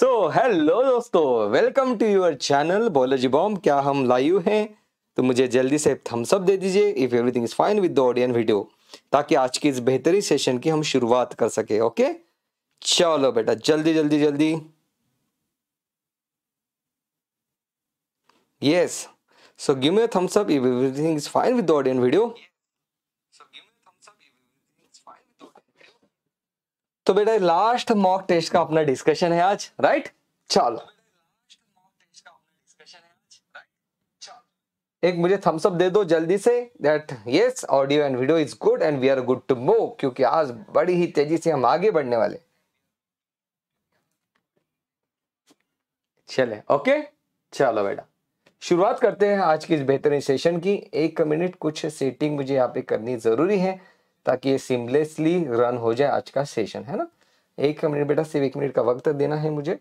सो hello दोस्तों, welcome to your channel biology bomb. क्या हम लाइव हैं? तो मुझे जल्दी से थम्स अप दे दीजिए if everything is fine with the audio and video, ताकि आज की इस बेहतरीन सेशन की हम शुरुआत कर सके। ओके चलो बेटा, जल्दी जल्दी जल्दी। Yes, so give me a thumbs up if everything is fine with the audio and video. तो बेटा लास्ट मॉक टेस्ट का अपना डिस्कशन है आज, राइट? चलो एक मुझे थम्स अप दे दो जल्दी से that yes audio and video is good and we are good to move, क्योंकि आज बड़ी ही तेजी से हम आगे बढ़ने वाले। चले ओके, चलो बेटा शुरुआत करते हैं आज की इस बेहतरीन सेशन की। एक मिनट, कुछ सेटिंग मुझे यहाँ पे करनी जरूरी है ताकि ये सिमलेसली रन हो जाए आज का सेशन, है ना? एक मिनट बेटा, सिर्फ एक मिनट का वक्त देना है मुझे।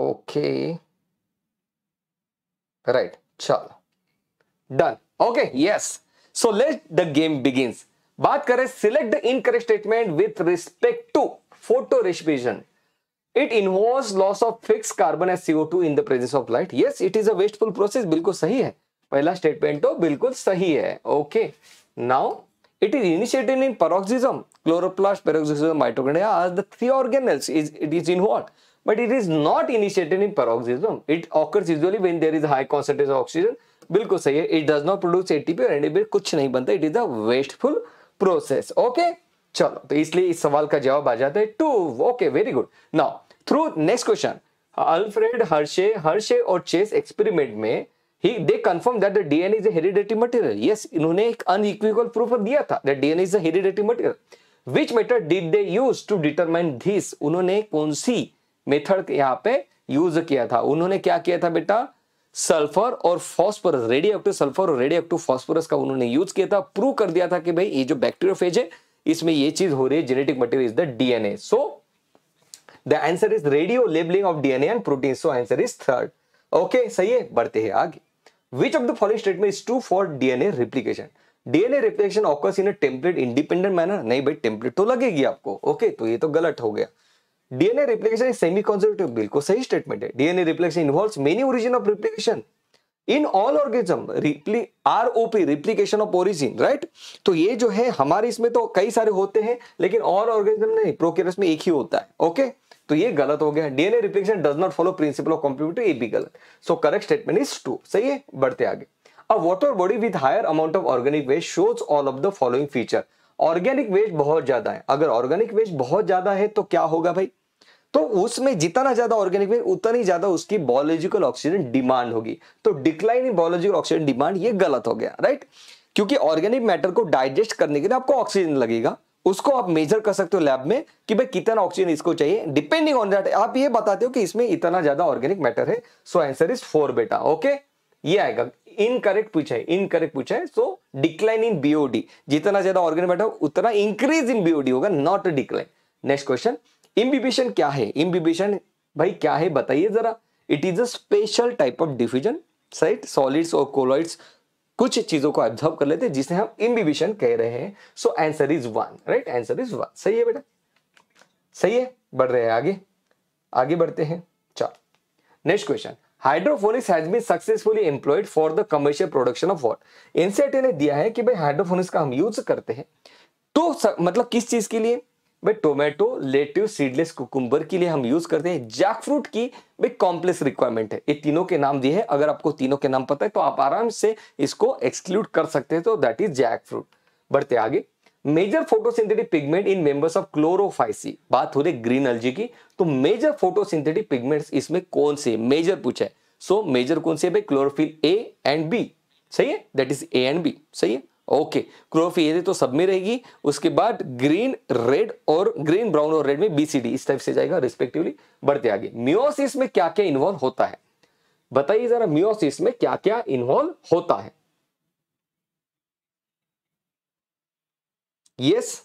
ओके राइट, चलो done. Okay yes, so let the game begins. बात करें, select the incorrect statement with respect to photorespiration. It involves loss of fix carbon and CO2 in the presence of light. Yes, it is a wasteful process. बिल्कुल सही है, पहला statement तो बिल्कुल सही है। Okay, now it is initiated in peroxisome, chloroplast, peroxisome, mitochondria are the three organelles it is involved, but it is not initiated in peroxisome. It occurs usually when there is high concentration of oxygen. बिल्कुल सही है। It does not produce ATP और ADP, कुछ नहीं बनता। It is a wasteful process. Okay चलो, तो इसलिए इस सवाल का जवाब आ जाता है 2। Okay very good. Now through next question, Alfred Hershey और चेस एक्सपेरिमेंट में they confirmed that the DNA is a hereditary material. Yes, इन्होंने एक unequivocal proof दिया था that DNA is a hereditary material. Which method did they use to determine this? उन्होंने कौन सी method यहाँ पे use किया था? उन्होंने क्या किया था बेटा? सल्फर और फॉस्फोरस, रेडियोएक्टिव सल्फर और रेडियोएक्टिव फॉस्फोरस का उन्होंने यूज किया था। प्रूव कर दिया था कि भाई ये जो बैक्टीरियोफेज है इसमें ये चीज हो रही है, genetic material is the DNA. So the answer is radio labeling of DNA and proteins. So answer is 3rd. Okay, सही है, बढ़ते हैं आगे। Which of the following statement is true for DNA replication? DNA replication occurs in a template independent manner. नहीं भाई, template तो लगेगी आपको। ओके तो ये तो गलत हो गया। DNA replication is semi-conservative, बिल्कुल सही स्टेटमेंट है। DNA replication involves many origin of replication in all organism. ROP replication of origin, right? तो ये जो है हमारे इसमें तो कई सारे होते हैं, लेकिन all organism नहीं, प्रोकैरियोट्स में एक ही होता है। ओके तो ये गलत हो गया। DNA replication does not follow principle of complementary, ये भी गलत। So correct statement is 2। सही है, बढ़ते आगे। A water body with higher amount of organic waste shows all of the following feature. Organic waste बहुत ज्यादा है, अगर ऑर्गेनिक वेस्ट बहुत ज्यादा है तो क्या होगा भाई? तो उसमें जितना ज्यादा ऑर्गेनिक वेस्ट उतना ही ज्यादा उसकी बायोलॉजिकल ऑक्सीजन डिमांड होगी। तो decline in biological oxygen demand, ये गलत हो गया, राइट? क्योंकि ऑर्गेनिक मैटर को डाइजेस्ट करने के लिए आपको ऑक्सीजन लगेगा, उसको आप मेजर कर सकते हो लैब में कि भाई कितना ऑक्सीजन इसको चाहिए, डिपेंडिंग ऑन दैट आप ये बताते हो कि इसमें इतना ज्यादा ऑर्गेनिक मैटर है। सो आंसर इज 4 बेटा। ओके ये आएगा। इनकरेक्ट पूछा है, इनकरेक्ट पूछा है। सो डिक्लाइन इन बीओडी, जितना ज्यादा ऑर्गेनिक मैटर उतना इंक्रीज इन बीओडी होगा, not decline. Next question, imbibition क्या है? इम्बिबिशन भाई क्या है बताइए जरा। It is a special type of diffusion, right? Solids और कोलॉइड्स कुछ चीजों को एब्जॉर्ब कर लेते हैं, जिसे हम इम्बिबिशन कह रहे हैं। So answer is 1, right? Answer is 1, सही है बेटा, सही है। बढ़ रहे हैं आगे, आगे बढ़ते हैं। चलो next question, hydroponics has been successfully employed for the commercial production of what? NCERT ने दिया है कि भाई हाइड्रोफोनिक्स का हम यूज करते हैं, तो मतलब किस चीज के लिए? भाई टोमेटो, लेट्यूस, सीडलेस कुकुम्बर के लिए हम यूज करते हैं। जैकफ्रूट की भाई कॉम्प्लेक्स रिक्वायरमेंट है। ये तीनों के नाम दिए हैं, अगर आपको तीनों के नाम पता है तो आप आराम से इसको एक्सक्लूड कर सकते हैं, तो दैट इज जैकफ्रूट। बढ़ते आगे। Major photosynthetic pigment in members of Chlorophyceae, बात हो रही ग्रीन एल्गी की, तो मेजर फोटोसिंथेटिक पिगमेंट्स इसमें कौन से मेजर पूछा है? सो मेजर कौन से? भाई क्लोरोफिल A एंड B, सही है, that is A and B, सही है। ओके क्लोरोफिल तो सब में रहेगी, उसके बाद ग्रीन, रेड और ग्रीन, ब्राउन और रेड में BCD इस टाइप से जाएगा रिस्पेक्टिवली। बढ़ते आगे। मियोसिस में क्या क्या इन्वॉल्व होता है बताइए जरा, मियोसिस में क्या क्या इन्वॉल्व होता है? Yes,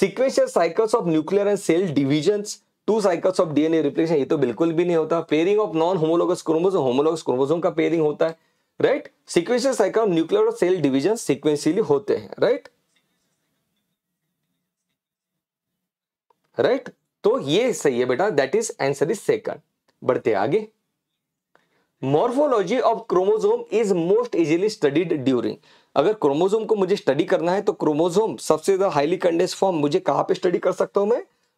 sequential cycles of nuclear and cell divisions, 2 cycles of DNA replication, ये तो बिल्कुल भी नहीं होता। Pairing of non homologous chromosome, homologous chromosome का पेयरिंग होता है, right? Sequential cycle of nuclear और सेल डिवीजन सिक्वेंशियली होते हैं, राइट? तो ये सही है बेटा, that is answer is second. बढ़ते आगे, morphology of chromosome is most easily studied during. अगर क्रोमोसोम को मुझे स्टडी करना है तो क्रोमोसोम सबसे ज्यादा हाईली कंडेंस फॉर्म मुझे कहाँ पे स्टडी कर सकता हूँ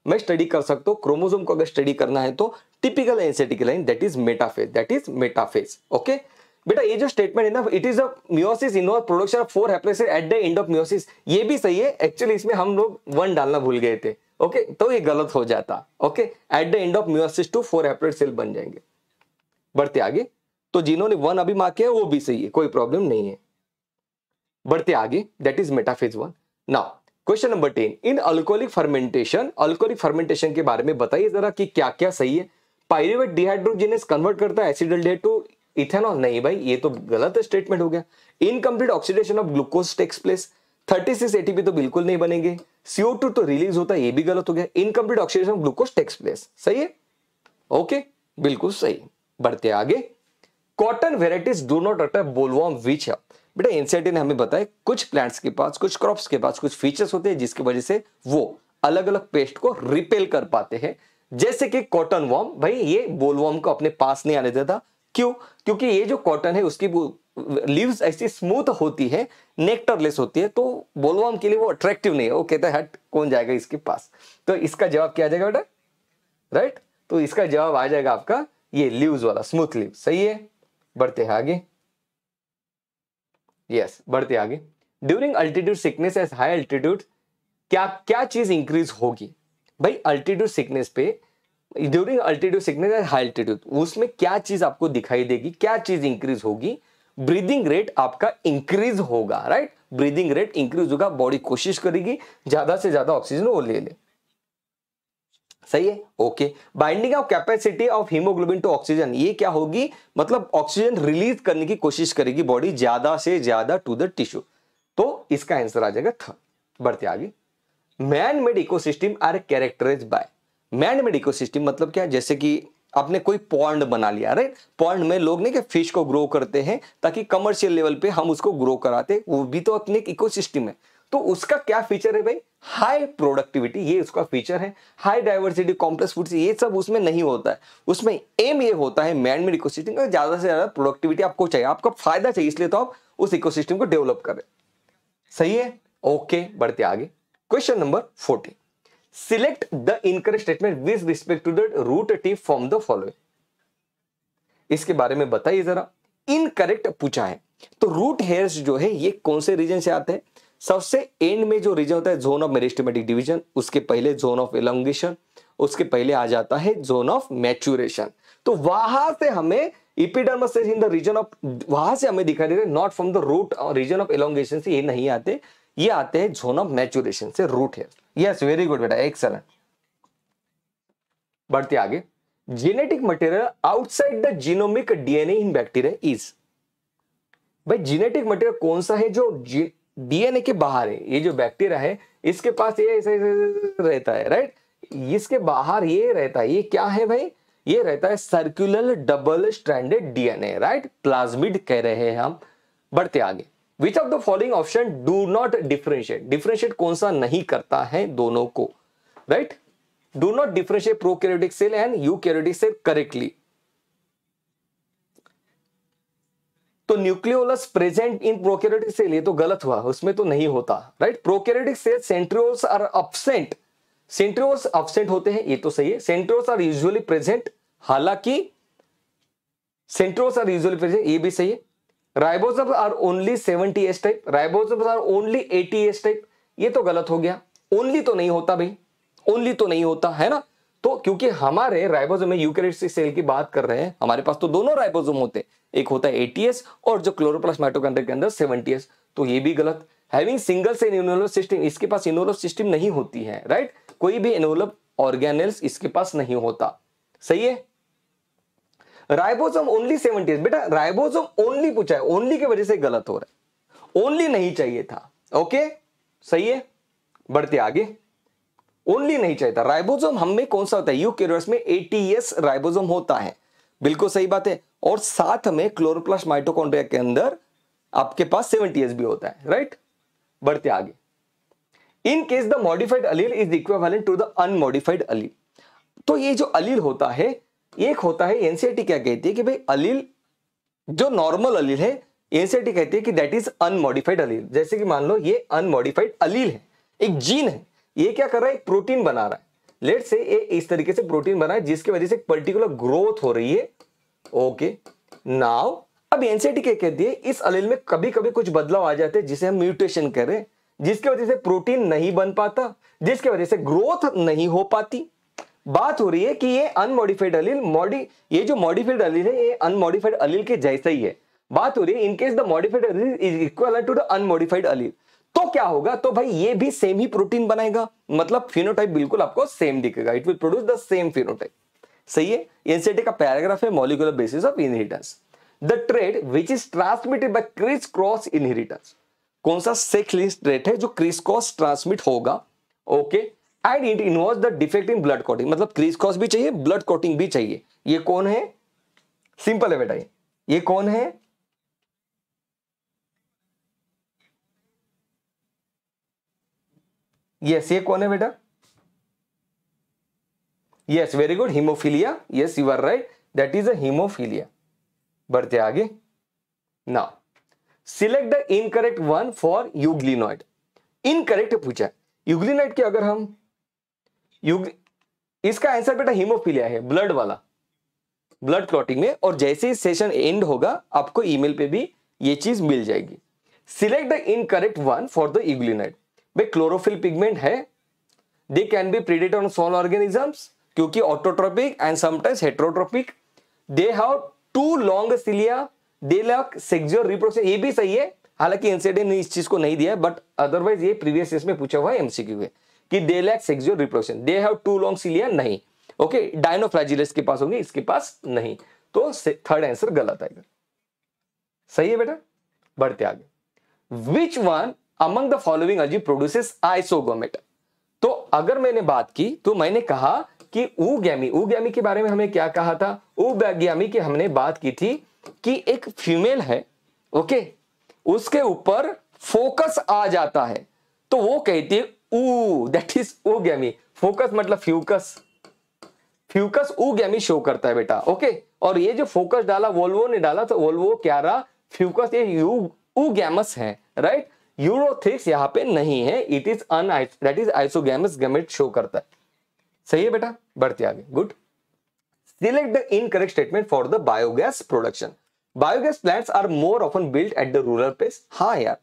मैं स्टडी कर सकता हूँ क्रोमोसोम को। अगर स्टडी करना है तो टिपिकल एनसीईआरटी की line that is metaphase, that is metaphase. Okay बेटा, ये जो स्टेटमेंट है ना, it is a meiosis involve production of 4 haploids at the end of meiosis, ये भी सही है। एक्चुअली इसमें हम लोग 1 डालना भूल गए थे, ओके तो ये गलत हो जाता। Okay at the end of meiosis 2 4 haploid cell बन जाएंगे। बढ़ते आगे, तो जिन्होंने 1 अभी मार्क किया वो भी सही है, कोई प्रॉब्लम नहीं है। बढ़ते आगे, that is metaphase 1। Now question number 10, in alcoholic fermentation के बारे में बताइए जरा कि क्या क्या सही है। पाइरूवेट डिहाइड्रोजिनेस कन्वर्ट करता है एसिडिल डिहाइड टू इथेनॉल, नहीं भाई ये तो गलत स्टेटमेंट हो गया। Incomplete oxidation of glucose takes place, 36 ATP तो बिल्कुल नहीं बनेंगे। CO2 तो रिलीज होता है, ये भी गलत हो गया। Incomplete oxidation of glucose takes place सही है, ओके बिल्कुल सही। बढ़ते आगे, cotton varieties do not attack bollworm which है। बेटा एनसीईआरटी ने हमें बताया कुछ प्लांट्स के पास, कुछ क्रॉप्स के पास कुछ फीचर्स होते हैं जिसकी वजह से वो अलग अलग पेस्ट को रिपेल कर पाते हैं, जैसे कि कॉटन वॉर्म। भाई ये बोलवॉर्म को अपने पास नहीं आने देता, क्यों? क्योंकि ये जो कॉटन है उसकी लीव्स ऐसी स्मूथ होती है, नेक्टरलेस होती है, तो बोलवॉर्म के लिए वो अट्रैक्टिव नहीं है, वो कहता है हट कौन जाएगा इसके पास। तो इसका जवाब क्या आ जाएगा बेटा, राइट? तो इसका जवाब आ जाएगा आपका ये लीव्स वाला, स्मूथ लीव्स सही है। बढ़ते हैं आगे, यस बढ़ते आगे। During altitude sickness as high altitude क्या क्या चीज इंक्रीज होगी? भाई अल्टीट्यूड सिकनेस पे, during altitude sickness as high altitude उसमें क्या चीज आपको दिखाई देगी, क्या चीज इंक्रीज होगी? ब्रीदिंग रेट आपका इंक्रीज होगा, राइट? ब्रीदिंग रेट इंक्रीज होगा, बॉडी कोशिश करेगी ज्यादा से ज्यादा ऑक्सीजन वो ले ले, सही है okay. Binding of capacity of haemoglobin to oxygen, ये क्या होगी? मतलब ऑक्सीजन रिलीज करने की कोशिश करेगी बॉडी ज्यादा से ज्यादा टू द टिश्यू, तो इसका आंसर आ जाएगा थर्ड। बढ़ते आगे, man made ecosystem are characterised by, man made ecosystem मतलब क्या? जैसे कि आपने कोई पॉन्ड बना लिया, राइट? पॉन्ड में लोग नहीं कि फिश को ग्रो करते हैं ताकि कमर्शियल लेवल पे हम उसको ग्रो कराते, वो भी तो अपने एक इकोसिस्टम है। तो उसका क्या फीचर है भाई? हाई प्रोडक्टिविटी, ये उसका फीचर है। हाई डाइवर्सिटी, कॉम्प्लेक्स फूड्स, ये सब उसमें नहीं होता है। उसमें एम ये होता है मैन मेड इकोसिस्टम का, ज्यादा से ज्यादा प्रोडक्टिविटी आपको चाहिए, आपको फायदा चाहिए, इसलिए तो आप उस इकोसिस्टम को डेवलप करें, सही है ओके। बढ़ते आगे, question number 14, select the incorrect statement with respect to the root tip from the following. इसके बारे में बताइए जरा, इनकरेक्ट पूछा है तो रूट हेयर्स जो है ये कौन से रीजन से आते हैं? सबसे एंड में जो रीजन होता है जोन ऑफ मेरिस्टेमेटिक डिवीजन, उसके पहले जोन ऑफ एलोंगेशन, उसके पहले आ जाता है जोन ऑफ मैच्यूरेशन। तो वहां से हमें epidermis in the region of, वहां से हमें दिखाई देते, not from the root. Region of elongation से ये नहीं आते, ये आते हैं जोन ऑफ मैच्यूरेशन से, रूट है। यस वेरी गुड बेटा, एक्सलेंट। बढ़ते आगे, genetic material outside the genomic DNA in bacteria is, भाई जेनेटिक मटेरियल कौन सा है जो डीएनए के बाहर है? ये जो बैक्टीरिया है इसके पास ये रहता है, राइट? इसके बाहर ये रहता है, ये क्या है भाई? ये रहता है circular double stranded DNA, right? Plasmid कह रहे हैं हम। बढ़ते आगे, which of the following option do not differentiate, differentiate कौन सा नहीं करता है दोनों को, right? Do not differentiate prokaryotic cell and eukaryotic cell correctly. तो nucleolus present in prokaryotic cell, ये तो गलत हुआ, उसमें तो नहीं होता, right? Prokaryotic cell centrioles are absent, centrioles absent होते हैं, ये तो सही है। सेंट्रियोल्स आर यूजुअली प्रेजेंट, हालांकि सेंट्रियोल्स आर यूजुअली प्रेजेंट, ये भी सही है। Ribosomes are only 70S type, ribosomes are only 80S type, ये तो गलत हो गया। ओनली तो नहीं होता भाई, ओनली तो नहीं होता है ना, तो क्योंकि हमारे राइबोसोम में यूकैरियोटिक सेल की बात कर रहे हैं, हमारे पास तो दोनों राइबोसोम होते हैं, एक होता है 80S और जो क्लोरोप्लास्ट माइटोकांड्रिया के अंदर 70S, तो ये भी गलत। Having single cell envelope system, इसके पास एनवेलप सिस्टम नहीं होती है, राइट? कोई भी एनवेलप ऑर्गेनेल्स इसके पास नहीं होता, सही है। राइबोसोम ओनली 70S, बेटा राइबोसोम ओनली पूछा है, ओनली की वजह से गलत हो रहा है, ओनली नहीं चाहिए था, ओके सही है। बढ़ते आगे, ओनली नहीं चाहिए था। राइबोसोम हमें कौन सा होता है? यूकैरियोट्स में 80S राइबोसोम होता है, बिल्कुल सही बात है, और साथ में क्लोरोप्लास्ट माइटोकॉन्ड्रिया के अंदर आपके पास 70S भी होता है, राइट? बढ़ते आगे, in case the modified allele is equivalent to the unmodified allele. तो ये जो अलील होता है, एक होता है एनसीईआरटी क्या कहती है कि भाई अलील जो नॉर्मल अलील है एनसीईआरटी कहती है कि दैट इज अनमॉडिफाइड अलील। जैसे कि मान लो ये अनमॉडिफाइड अलील है, एक जीन है, ये क्या कर रहा है एक प्रोटीन बना रहा है, लेट से ये इस तरीके से प्रोटीन बना है जिसकी वजह से एक पर्टिकुलर ग्रोथ हो रही है। ओके नाउ अब एनसीईआरटी क्या कहती है इस अलील में कभी कभी कुछ बदलाव आ जाते हैं जिसे हम म्यूटेशन कह रहे हैं, जिसकी वजह से प्रोटीन नहीं बन पाता, जिसकी वजह से ग्रोथ नहीं हो पाती। बात हो रही है कि ये अनमॉडिफाइड अलील ये जो मॉडिफाइड अलील है ये अनमॉडिफाइड अलील के जैसा ही है। बात हो रही है in case the modified allele is equal to the unmodified allele, तो क्या होगा, तो भाई ये भी सेम ही प्रोटीन बनाएगा, मतलब फिनोटाइप बिल्कुल आपको सेम दिखेगा, it will produce the same phenotype. सही है। एनसीईआरटी का पैराग्राफ है molecular basis of inheritance, the trait which is transmitted by criss cross inheritance, कौन सा सेक्स लिंक्ड ट्रेट है जो क्रिस क्रॉस ट्रांसमिट होगा। Okay and it involves the defect in blood clotting, मतलब क्रिस क्रॉस भी चाहिए blood coating भी चाहिए। ये कौन है, सिंपल है बेटा, ये कौन है, यस ये कौन है बेटा, yes very good haemophilia, yes you are right that is a haemophilia. बढ़ते आगे, now select the incorrect one for euglenoid. Incorrect पूछा यूग्लिनॉइड के, अगर हम इसका आंसर बेटा हीमोफीलिया है, ब्लड वाला, ब्लड क्लॉटिंग में, और जैसे ही सेशन एंड होगा आपको ईमेल पे भी ये चीज मिल जाएगी। Select the incorrect one for the euglenoid, chlorophyll pigment है, they can be predator on small organisms क्योंकि autotrophic and sometimes heterotrophic, they have two long cilia, they lack sexual reproduction, ये भी सही है, हालांकि एनसीईआरटी ने इस चीज को नहीं दिया बट अदरवाइज ये प्रीवियस ईयर में पूछा हुआ एमसीक्यू है कि they lack sexual reproduction, they have two long cilia नहीं, ओके डायनोफ्लैजिलेट्स के पास होंगे इसके पास नहीं, तो थर्ड आंसर गलत आएगा। सही है बेटा। बढ़ते आगे, which one among the following algae produces isogomata, तो अगर मैंने बात की तो मैंने कहा कि ऊगैमी के बारे में हमने क्या कहा था, ऊगैमी की हमने बात की थी कि एक फीमेल है, ओके उसके ऊपर फोकस आ जाता है तो वो कहती है ऊ, दैट इज ऊगैमी। फोकस मतलब फ्यूकस, फ्यूकस ऊगैमी शो करता है बेटा। ओके और ये जो फोकस डाला वोल्वो ने डाला तो वोल्वो क्या रहा, फ्यूकस, ये ऊगैमस है राइट। यूरोथिक्स यहाँ पे नहीं है, it is an that is isogamous gamete show करता है। सही है बेटा। बढ़ते आगे, good. Select the incorrect statement for the biogas production. Biogas plants are more often built at the rural place. हाँ यार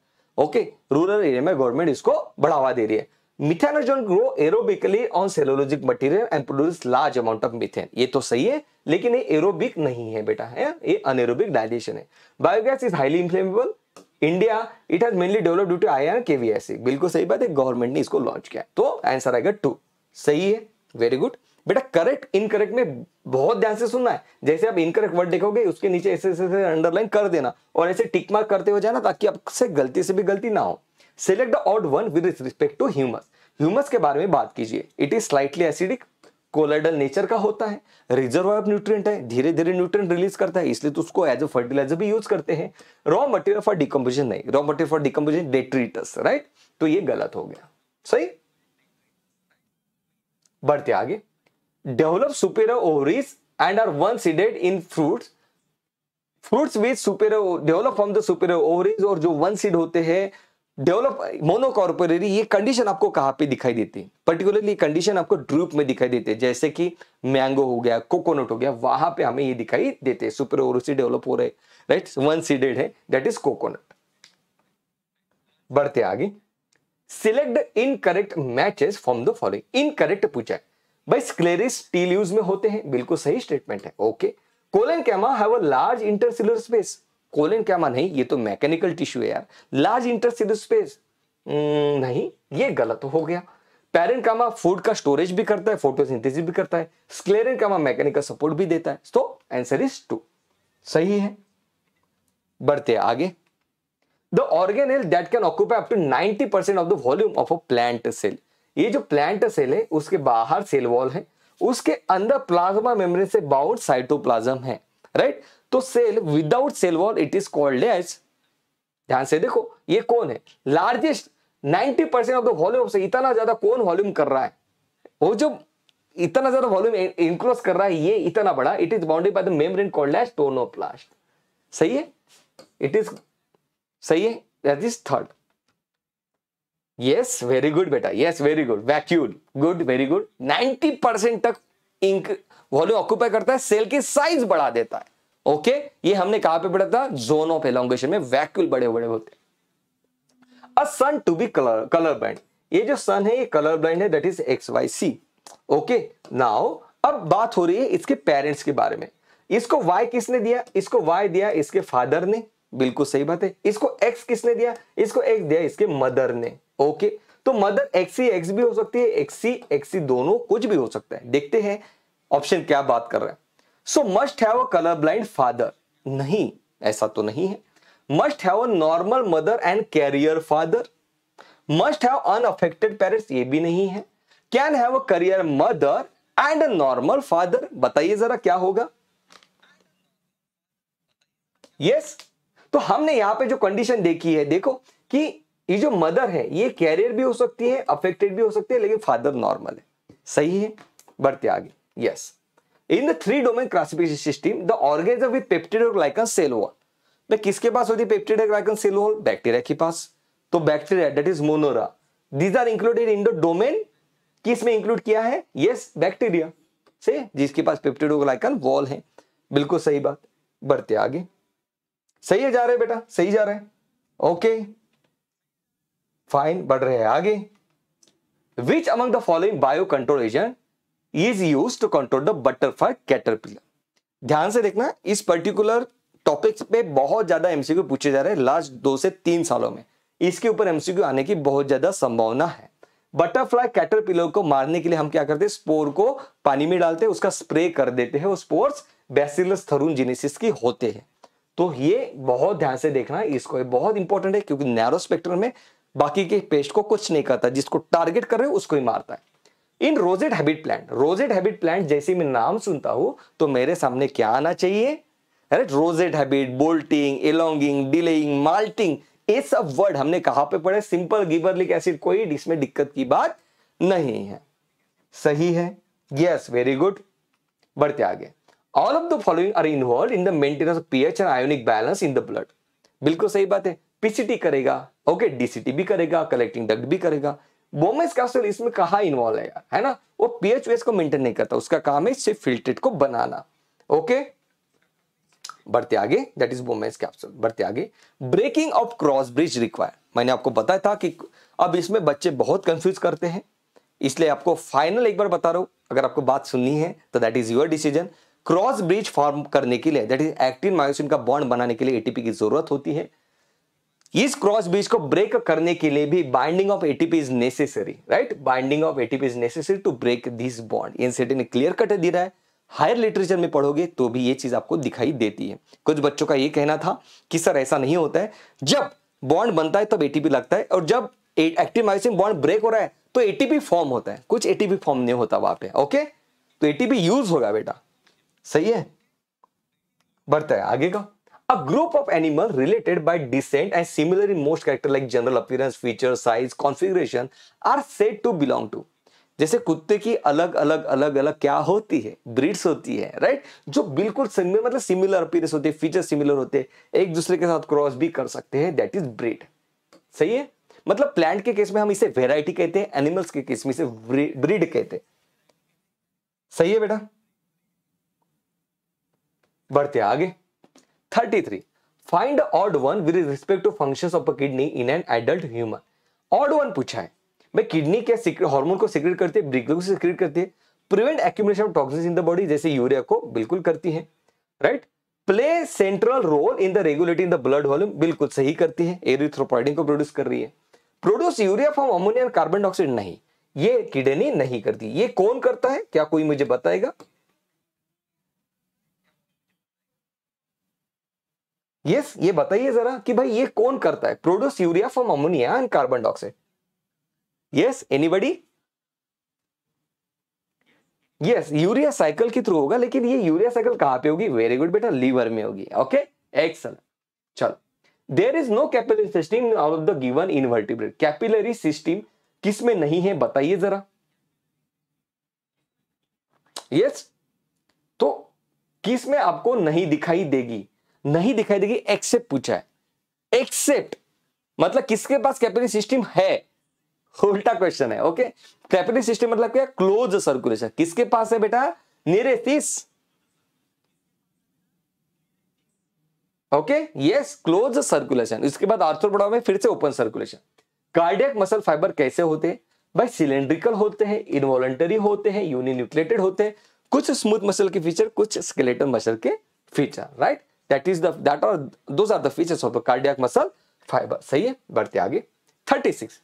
ओके, रूरल एरिया में गवर्नमेंट इसको बढ़ावा दे रही है। Methanogen grow aerobically on cellulosic material and produce large amount of methane, ये तो सही है लेकिन ये एरोबिक नहीं है बेटा, है ये अनएरोबिक डाइजेशन है। Biogas is highly inflammable, India it has mainly developed due to iron KVSC, बिल्कुल सही बात है, गवर्नमेंट ने इसको लॉन्च किया, तो आंसर आएगा 2। सही है, वेरी गुड बेटा। करेक्ट इनकरेक्ट में बहुत ध्यान से सुनना है, जैसे आप इनकरेक्ट वर्ड देखोगे उसके नीचे ऐसे ऐसे अंडरलाइन कर देना और ऐसे टिक मार्क करते हो जाना ताकि आपसे गलती से भी गलती ना हो। Select the odd one with respect to humus. Humus के बारे में बात कीजिए, it is slightly acidic, colloidal nature का होता है, रिजर्वायर ऑफ न्यूट्रिएंट है, धीरे धीरे न्यूट्रिएंट रिलीज करता है इसलिए तो उसको एज अ फर्टिलाइजर भी यूज करते हैं। रॉ मटेरियल फॉर डिकम्पोजिशन नहीं, raw material for decomposition detritus right, तो ये गलत हो गया। सही। बढ़ते आगे, develop superior ovaries and are one seeded in fruits, fruits with superior develop from the superior ovaries, और जो वन सीड होते हैं डेवलप मोनोकॉर्पोरेरी, ये कंडीशन आपको कहाँ पे दिखाई देती है, पर्टिकुलरली कंडीशन आपको ड्रूप में दिखाई देते हैं, जैसे कि मैंगो हो गया, कोकोनट हो गया, वहां पे हमें ये दिखाई देते हैं सुपरओरोसी डेवलप हो रहे राइट, वन सीडेड है दैट इज कोकोनट। बढ़ते आगे, select the incorrect matches from the following. Incorrect पूछा है भाई, स्क्लेरिस टी लीव्स में होते हैं, बिल्कुल सही स्टेटमेंट है। Okay collenchyma have a large intercellular space, कोलन क्या मान, ये तो मैकेनिकल टिश्यू है यार, लार्ज इंटरसेल्युलर स्पेस नहीं, ये गलत हो गया। पैरेन्कामा फूड का स्टोरेज भी करता है, फोटोसिंथेसिस भी करता है, स्क्लेरेन्कामा मैकेनिकल सपोर्ट भी देता है, तो आंसर इज 2। सही है। बढ़ते आगे, the organelle that can occupy up to 90% of the volume of a plant cell, ये जो प्लांट सेल है उसके बाहर सेल वॉल है, उसके अंदर प्लाज्मा मेम्ब्रेन से बाउंड साइटोप्लाज्म है राइट, तो cell without cell wall it is called as, ध्यान से देखो ये कौन है, लार्जेस्ट 90% ऑफ द वॉल्यूम से इतना ज्यादा कौन वॉल्यूम कर रहा है, वो जो इतना ज्यादा वॉल्यूम इंक्लोज कर रहा है ये इतना बड़ा, it is bounded by the membrane called as tonoplast. सही है, इट इज सही है, that is third. Yes very good बेटा, yes very good, vacuole good, very good. 90% तक इंक वॉल्यूम ऑक्यूपाई करता है, सेल की साइज बढ़ा देता है। ओके ये हमने कहा पे पढ़ा था, जोन ऑफ एलोंगेशन में वैक्यूल बड़े बड़े होते हैं। A son to be colour blind, ये जो सन है ये कलर ब्लाइंड है, that is XYC। Okay now अब बात हो रही है इसके पेरेंट्स के बारे में। इसको Y किसने दिया? इसको Y दिया इसके फादर ने, बिल्कुल सही बात है। इसको X किसने दिया? इसको X दिया इसके मदर ने। ओके तो मदर XCX भी हो सकती है, XCXC दोनों कुछ भी हो सकता है। देखते हैं ऑप्शन क्या बात कर रहा है। So must have a colour blind father, नहीं ऐसा तो नहीं है। Must have a normal mother and carrier father, must have unaffected parents, ये भी नहीं है। Can have a carrier mother and a normal father, बताइए जरा क्या होगा। यस तो हमने यहां पे जो कंडीशन देखी है, देखो कि ये जो मदर है ये कैरियर भी हो सकती है, अफेक्टेड भी हो सकती है, लेकिन फादर नॉर्मल है। सही है, बढ़ते आगे। Yes in the three domain classification system the organism with peptidoglycan cell wall में किसके पास होती है पेप्टिडोग्लाइकन सेल वॉल? बैक्टीरिया के पास। तो bacteria that is Monera, these are included in the domain, किस में इंक्लूड किया है? यस बैक्टीरिया से जिसके पास पेप्टिडोग्लाइकन वॉल है, बिल्कुल सही बात। बढ़ते आगे, सही है, जा रहे बेटा सही जा रहे। ओके फाइन, बढ़ रहे हैं आगे। Which among the following bio control agent is use to control the butterfly caterpillar? ध्यान से देखना, इस पर्टिकुलर टॉपिक पे बहुत ज्यादा एमसीक्यू पूछे जा रहे हैं लास्ट 2 से 3 सालों में। इसके ऊपर एमसीक्यू आने की बहुत ज्यादा संभावना है। बटरफ्लाई कैटरपिलर को मारने के लिए हम क्या करते हैं? स्पोर को पानी में डालते हैं, उसका स्प्रे कर देते हैं। वो स्पोर्स बैसिलस थरुंजिनेसिस की होते हैं। तो ये बहुत ध्यान से देखना, इसको बहुत इंपॉर्टेंट है क्योंकि नैरो स्पेक्ट्रम में बाकी के पेस्ट को कुछ नहीं करता, जिसको टारगेट कर रहे हो उसको ही मारता है। In rosette habit plant, rosette habit plant जैसे मैं नाम सुनता हूँ तो मेरे सामने क्या आना चाहिए? अरे rosette habit, bolting, elongating, delaying, malting, ये सब वर्ड हमने कहा पे पढ़े। सिंपल गिबरलिक एसिड, कोई इसमें दिक्कत की बात नहीं है। सही है, यस वेरी गुड। बढ़ते आगे। All of the following are involve in the maintenance of pH and ionic balance in the blood, बिल्कुल सही बात है। पीसीटी करेगा, ओके डीसीटी भी करेगा, कलेक्टिंग डक्ट भी करेगा। बोमेस कैप्सूल इसमें कहा इन्वॉल्व है यार, है ना? वो पीएच वेस को मेंटेन नहीं करता, उसका काम है सिर्फ फिल्ट्रेट को बनाना। ओके बढ़ते आगे, दैट इज बोमेस कैप्सूल। बढ़ते आगे, breaking of cross bridge require, मैंने आपको बताया था कि अब इसमें बच्चे बहुत कंफ्यूज करते हैं, इसलिए आपको फाइनल एक बार बता रहा हूं, अगर आपको बात सुननी है तो that is your decision. Cross bridge form करने के लिए, दैट इज एक्टिन मायोसिन का बॉन्ड बनाने के लिए एटीपी की जरूरत होती है। इस क्रॉस ब्रिज को ब्रेक करने के लिए भी binding of ATP is necessary, right? Binding of ATP is necessary to break this bond. NCERT ने क्लियर कट दे रहा है, हायर लिटरेचर में पढ़ोगे तो भी ये चीज आपको दिखाई देती है। कुछ बच्चों का ये कहना था कि सर ऐसा नहीं होता है, जब बॉन्ड बनता है तब एटीपी लगता है, और जब एक्टिन मायोसिन बॉन्ड ब्रेक हो रहा है तो एटीपी फॉर्म होता है। कुछ एटीपी फॉर्म नहीं होता वहां पे, ओके तो एटीपी यूज होगा बेटा। सही है, बढ़ता है आगे का। A group of animal related by descent and similar in most character like general appearance, feature, size, configuration are said to belong to. जैसे कुत्ते की अलग अलग क्या होती है? ब्रीड्स होती है, राइट? जो बिल्कुल मतलब सिमिलर अपीयरेंस होते हैं, फीचर सिमिलर होते हैं, एक दूसरे के साथ क्रॉस भी कर सकते हैं, दैट इज ब्रीड। सही है, मतलब प्लांट के केस में हम इसे वेराइटी कहते हैं, एनिमल्स के केस में इसे ब्रीड कहते हैं। सही है बेटा, बढ़ते आगे। 33 find odd one with respect to functions of a kidney in an adult human. Odd one पूछा है, भाई किडनी क्या हार्मोन को सिक्रेट करती है? ग्लूकोज सिक्रेट करती है। Prevent accumulation of toxins in the body, जैसे यूरिया को बिल्कुल करती है, right? Play central role in the regulating the blood volume, बिल्कुल सही करती है। एरिथ्रोपोइटिन को प्रोड्यूस कर रही है। Produce urea from ammonia and carbon dioxide, नहीं ये किडनी नहीं करती। ये कौन करता है? क्या कोई मुझे बताएगा? यस ये बताइए जरा कि भाई ये कौन करता है? Produce urea from ammonia and carbon dioxide. Yes anybody? Yes urea cycle के थ्रू होगा, लेकिन ये यूरिया साइकिल कहां पे होगी? वेरी गुड बेटा, लीवर में होगी। Okay excellent. चलो, there is no capillary system in all of the given invertebrate. Capillary system किसमें नहीं है बताइए जरा। यस, तो किस में आपको नहीं दिखाई देगी? नहीं दिखाई देगी एक्सेप्ट पूछा है, एक्सेप्ट मतलब किसके पास कैपिलरी सिस्टम है, उल्टा क्वेश्चन है। ओके, कैपिलरी सिस्टम मतलब क्या? Close circulation. किसके पास है बेटा? निरेथिस। Okay yes, close circulation. इसके बाद आर्थ्रोपोडा में फिर से open circulation. Cardiac muscle fibre कैसे होते हैं भाई? सिलेंड्रिकल होते हैं, इनवॉलंटरी होते हैं, यूनिन्यूक्लेटेड होते हैं, कुछ स्मूथ मसल के फीचर, कुछ स्केलेटल मसल के feature, right? That is the that are those are the features of the cardiac muscle fibre. सही है, बढ़ते आगे। 36,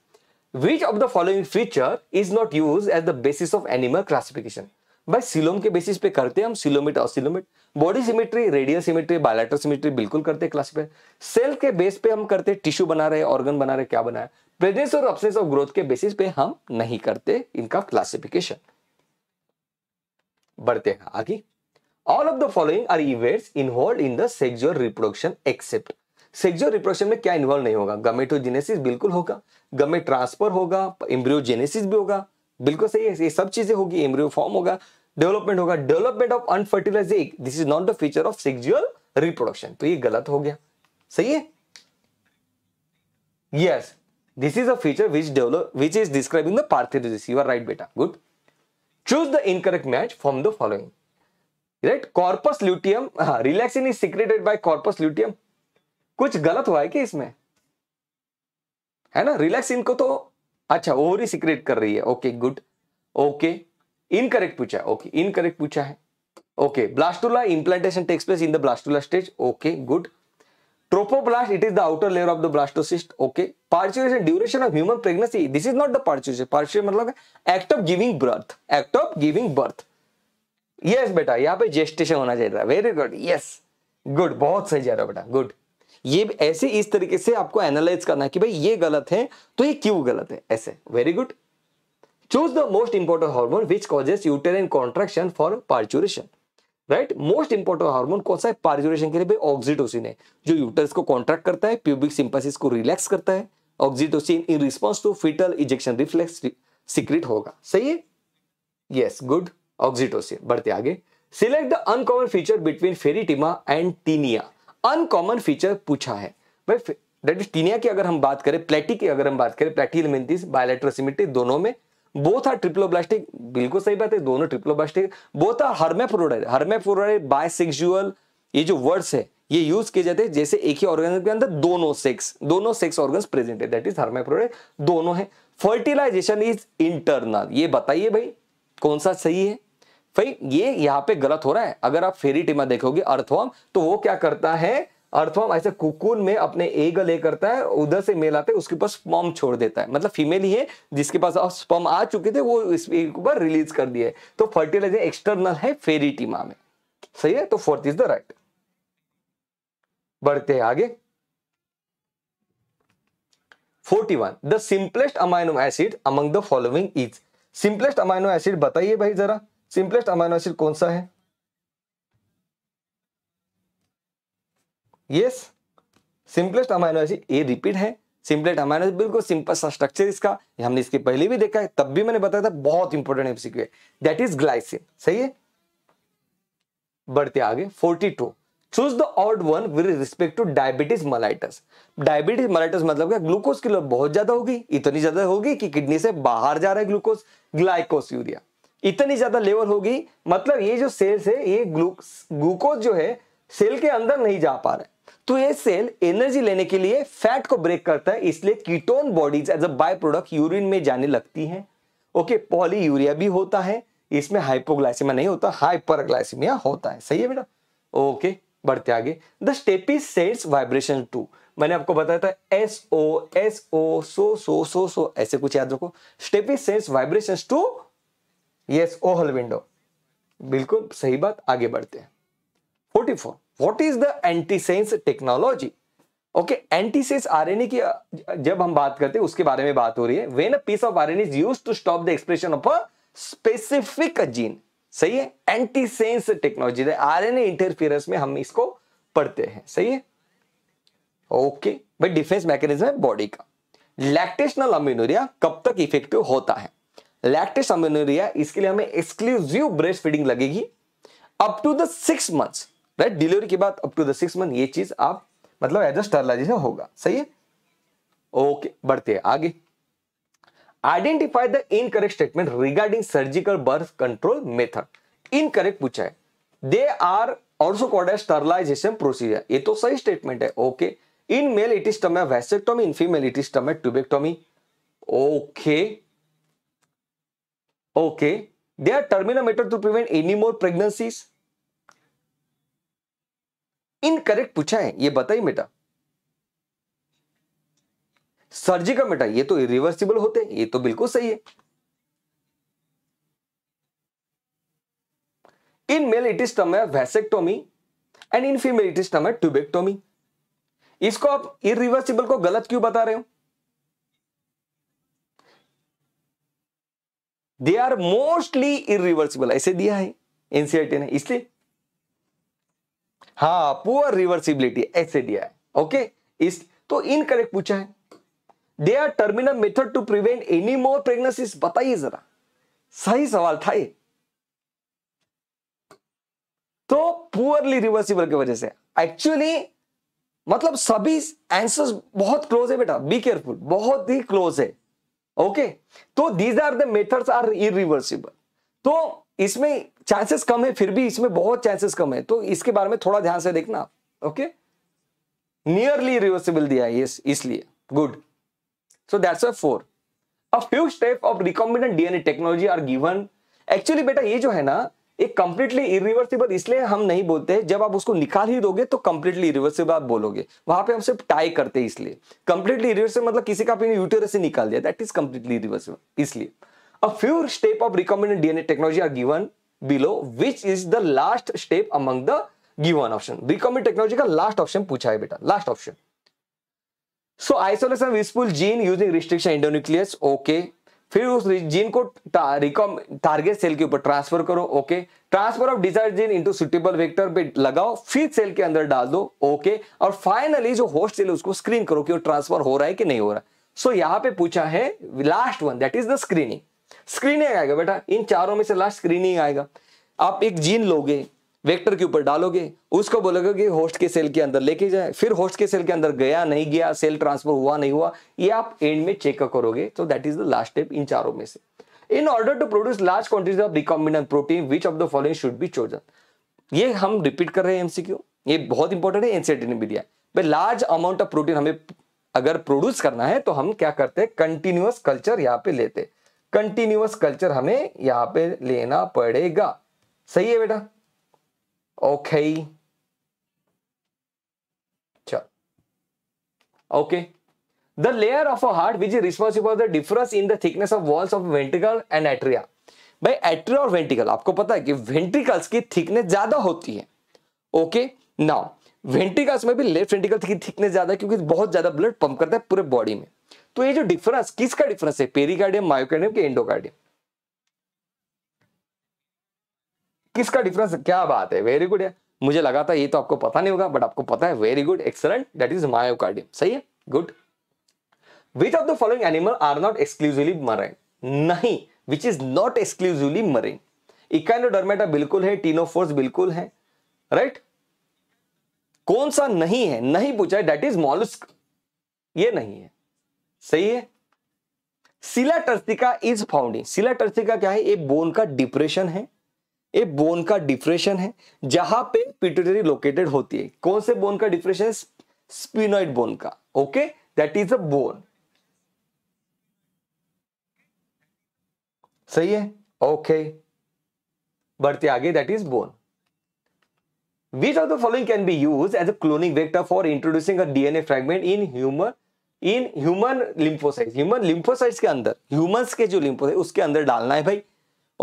which of the following feature is not use as the basis of animal classification? भाई coelom के basis पे करते हैं हम, सिलोमिट और coelomate, body symmetry, radial symmetry, bilateral symmetry बिल्कुल करते हैं क्लासिफाई। सेल के बेस पे हम करते हैं, टिश्यू बना रहे, ऑर्गन बना रहे, क्या बनाया। प्रेजेंस और अब्सेंस ऑफ ग्रोथ के बेसिस पे हम नहीं करते इनका क्लासिफिकेशन। बढ़ते हैं आगे। All of the following are events involve in the sexual reproduction except. Sexual reproduction में क्या इन्वॉल्व नहीं होगा? गैमेटोजेनेसिस बिल्कुल होगा, गैमेट ट्रांसफर होगा, एम्ब्रियोजेनेसिस भी होगा, बिल्कुल सही है, ये सब चीजें होगी, एम्ब्रियो फॉर्म होगा, डेवलपमेंट होगा। Development of unfertilised egg, this is not the feature of sexual reproduction, तो ये गलत हो गया। सही है, yes, this is a feature which is describing the parthenogenesis. You are right बेटा, good. Choose the incorrect match from the following, right? Corpus luteum, relaxin is secreted by corpus luteum. कुछ गलत हुआ है कि इसमें, है ना? रिलैक्सिन को तो अच्छा ओवरी सीक्रेट कर रही है। ओके गुड, ओके इनकरेक्ट पूछा है, ओके इनकरेक्ट पूछा है। Okay, blastula implantation takes place in the blastula stage, okay good. Trophoblast, it is the outer layer of the blastocyst, okay. Parturition, duration of human pregnancy, this is not the parturition. Parturition मतलब act of giving birth, act of giving birth. Yes बेटा, यहाँ पे gestation होना चाहिए, very good, yes good, बहुत सही जा रहा बेटा, गुड। ये ऐसे इस तरीके से आपको एनालाइज करना है कि भाई ये गलत है तो ये क्यों गलत है, ऐसे, very good. Choose the most important hormone which causes uterine contraction for parturition, right? Most important hormone कौन सा है पार्चुरेशन के लिए? भाई ऑक्सीटोसिन है, जो यूटरस को कॉन्ट्रैक्ट करता है, प्यूबिक सिंपैथिस को रिलैक्स करता है। Oxytocin in response to foetal ejection reflex secrete होगा, सही है, यस गुड, ऑक्सीटोसिन। बढ़ते आगे। Select the uncommon feature between Pheretima and Taenia. Uncommon feature पूछा है भाई, दैट इज टीनिया की अगर हम बात करें, प्लेटी की अगर हम बात करें, प्लेटी लेमेंथिस, बायलैटरल सिमेट्री, दोनों में बोथ आर ट्रिप्लोब्लास्टिक, बिल्कुल सही बात है, दोनों triploblastic, both are hermaphrodite. Hermaphrodite, bisexual, ये जो वर्ड्स है ये यूज किए जाते हैं जैसे एक ही ऑर्गेनिज्म के अंदर दोनों सेक्स ऑर्गन्स प्रेजेंट है, दैट इज हर्माफ्रोडाइट, दोनों है। फर्टिलाइजेशन इज इंटरनल, ये बताइए भाई कौन सा सही है? भाई ये यहाँ पे गलत हो रहा है। अगर आप फेरिटिमा देखोगे अर्थवॉर्म, तो वो क्या करता है, अर्थवॉर्म ऐसे कुकून में अपने एग ले करता है, उधर से मेल आते हैं, उसके पास स्पर्म छोड़ देता है, मतलब फीमेल ही है जिसके पास स्पर्म आ चुके थे, वो इस एग को रिलीज कर दिए, तो फर्टिलाइजेशन एक्सटर्नल है फेरिटिमा में, सही है, तो फोर्थ इज द राइट। बढ़ते हैं आगे। 41, the simplest amino acid among the following is. Simplest amino acid बताइए भाई जरा, सिंपलेस्ट अमाइनो एसिड कौन सा है? यस, सिंपलेस्ट अमाइनो एसिड ये रिपीट है, सिंपलेस्ट अमाइनो एसिड बिल्कुल सिंपल सा स्ट्रक्चर इसका, हमने इसके पहले भी देखा है, तब भी मैंने बताया था, बहुत इंपॉर्टेंट एमसीक्यू है, दैट इज ग्लाइसिन, सही है। बढ़ते आगे। 42, choose the odd one with respect to diabetes mellitus. Diabetes mellitus मतलब क्या? ग्लूकोज की लोड बहुत ज्यादा होगी, इतनी ज्यादा होगी कि किडनी से बाहर जा रहा है ग्लूकोज, ग्लाइकोसियूरिया इतनी ज्यादा लेवल होगी, मतलब ये जो सेल्स है ये ग्लूकोज जो है सेल के अंदर नहीं जा पा रहा है, तो ये सेल एनर्जी लेने के लिए फैट को ब्रेक करता है, इसलिए ketone bodies as a by product urine में जाने लगती हैं। ओके, पॉली यूरिया भी होता है, इसमें हाइपोग्लाइसीमिया नहीं होता, हाइपरग्लाइसीमिया होता है, सही है बेटा, ओके। बढ़ते आगे। The stapes sets vibration to, मैंने आपको बताया था एसओ एसओ सो सो सो सो, ऐसे कुछ याद रखो, stapes sets vibration to, yes oval window, बिल्कुल सही बात। आगे बढ़ते हैं। 44, what is the antisense technology? Okay, antisense RNA की जब हम बात करते हैं उसके बारे में बात हो रही है, when a piece of RNA is used to stop the expression of a specific gene, सही है, एंटीसेंस टेक्नोलॉजी, आरएनए इंटरफेरेंस में हम इसको पढ़ते हैं, सही है, ओके। भाई डिफेंस मैकेनिज्म है बॉडी का। लैक्टेशनल अमीनोरिया कब तक इफेक्टिव होता है? लैक्टेट अमेनोरिया, इसके लिए हमें एक्सक्लूसिव ब्रेस्ट फीडिंग लगेगी up to the 6 months, right. Delivery के बाद अप टू द 6 मंथ ये चीज आप मतलब एज अ स्टरलाइजेशन होगा, सही है। ओके, बढ़ते हैं आगे। Identify the incorrect statement regarding surgical birth control method. Incorrect पूछा है, they are also called as sterilisation procedure. ये तो सही स्टेटमेंट है। Okay, in male it is stomach vasectomy, in female it is stomach tubectomy. Okay okay, they are terminal method to prevent any more pregnancies. Incorrect पूछा है, ये बताइए बेटा। Surgical बेटा ये तो इरिवर्सिबल होते हैं, ये तो बिल्कुल सही है। In male it is term है vasectomy and in female it is term है ट्यूबेक्टोमी। इसको आप इरिवर्सिबल को गलत क्यों बता रहे हो? दे आर मोस्टली इरिवर्सिबल ऐसे दिया है एनसीईआरटी ने, इसलिए हाँ पुअर रिवर्सिबिलिटी ऐसे दिया है। ओके, इस तो इनकरेक्ट पूछा है, they are terminal method to prevent any more pregnancies. बताइए जरा, सही सवाल था ये तो। पुअरली रिवर्सिबल की वजह से एक्चुअली मतलब सभी आंसर्स बहुत क्लोज है बेटा, बी केयरफुल, बहुत ही क्लोज है। ओके, तो these are the methods are irreversible, तो इसमें चांसेस कम है, फिर भी इसमें बहुत चांसेस कम है, तो इसके बारे में थोड़ा ध्यान से देखना आप। ओके, नियरली रिवर्सिबल दिया है, यस, इसलिए good. So that's a 4. A few step of recombinant DNA technology are given. Actually बेटा ये जो है ना ये completely irreversible इसलिए हम नहीं बोलते हैं, जब आप उसको निकाल ही दोगे तो completely irreversible आप बोलोगे, वहां पे हम सिर्फ टाई करते हैं इसलिए। Completely irreversible मतलब किसी का आपने यूटेरस से निकाल दिया, that is completely irreversible इसलिए। A few step of recombinant DNA technology are given below, which is the last step among the given option. Recombinant technology का लास्ट ऑप्शन पूछा है बेटा, last option. So isolation wishful gene using restriction endonuclease. Okay, फिर उस gene को target cell के ऊपर transfer करो। Okay, transfer of desired gene into suitable vector पे लगाओ, फिर सेल के अंदर डाल दो। ओके, और फाइनली जो होस्ट सेल है उसको स्क्रीन करो कि वो ट्रांसफर हो रहा है कि नहीं हो रहा। सो यहाँ पे पूछा है last one, that is the screening. Screening आएगा बेटा, इन चारों में से लास्ट स्क्रीनिंग आएगा। आप एक जीन लोगे, वेक्टर के ऊपर डालोगे, उसको बोलोगे कि होस्ट के सेल के अंदर लेके जाए, फिर होस्ट के सेल के अंदर गया नहीं गया, सेल ट्रांसफर हुआ नहीं हुआ, ये आप एंड में चेक करोगे। तो that is the last step इन चारों में से। In order to produce large quantities of recombinant protein which of the following should be chosen. ये हम रिपीट कर रहे हैं एमसीक्यू, ये बहुत इंपॉर्टेंट है, एनसीईआरटी ने भी दिया है। लार्ज अमाउंट ऑफ प्रोटीन हमें अगर प्रोड्यूस करना है तो हम क्या करते हैं, कंटिन्यूअस कल्चर यहाँ पे लेते, कंटिन्यूअस कल्चर हमें यहाँ पे लेना पड़ेगा, सही है बेटा। ओके चल, okay, the layer of a heart which is responsible for the difference in the thickness of walls of ventricle and atria. भाई एट्रिया और वेंट्रिकल आपको पता है कि वेंट्रिकल्स की थिकनेस ज्यादा होती है। ओके, नाउ वेंट्रिकल्स में भी लेफ्ट वेंट्रिकल की थिकनेस ज्यादा है क्योंकि बहुत ज्यादा ब्लड पंप करता है पूरे बॉडी में। तो ये जो डिफरेंस, किसका डिफरेंस है, पेरिकार्डियम, मायोकार्डियम के एंडोकार्डियम, किसका डिफरेंस? क्या बात है, वेरी गुड है, मुझे लगा था ये तो आपको पता नहीं होगा, बट आपको पता है, very good, excellent, that is myocardium, सही है, good. Which of the following animal are not exclusively marine? नहीं, which is not exclusively marine. Echinodermata बिल्कुल है, टीनोफोर्स बिल्कुल है, राइट। कौन सा नहीं है, नहीं पूछा है, दैट इज मॉलस्क, ये नहीं है, सही है। सिलाटर्सिका इज फाउंड। सिलाटर्सिका क्या है, ये बोन का डिप्रेशन है, ये बोन का डिप्रेशन है जहां पे पिट्यूटरी लोकेटेड होती है। कौन से बोन का डिप्रेशन है, स्पिनॉइड बोन का। Okay, that is a bone, सही है। ओके, बढ़ते आगे, that is bone. Which of the following can be use as a cloning vector for introducing a DNA fragment in human lymphocytes. Human lymphocytes के अंदर, humans के जो lymphocyte उसके अंदर डालना है भाई।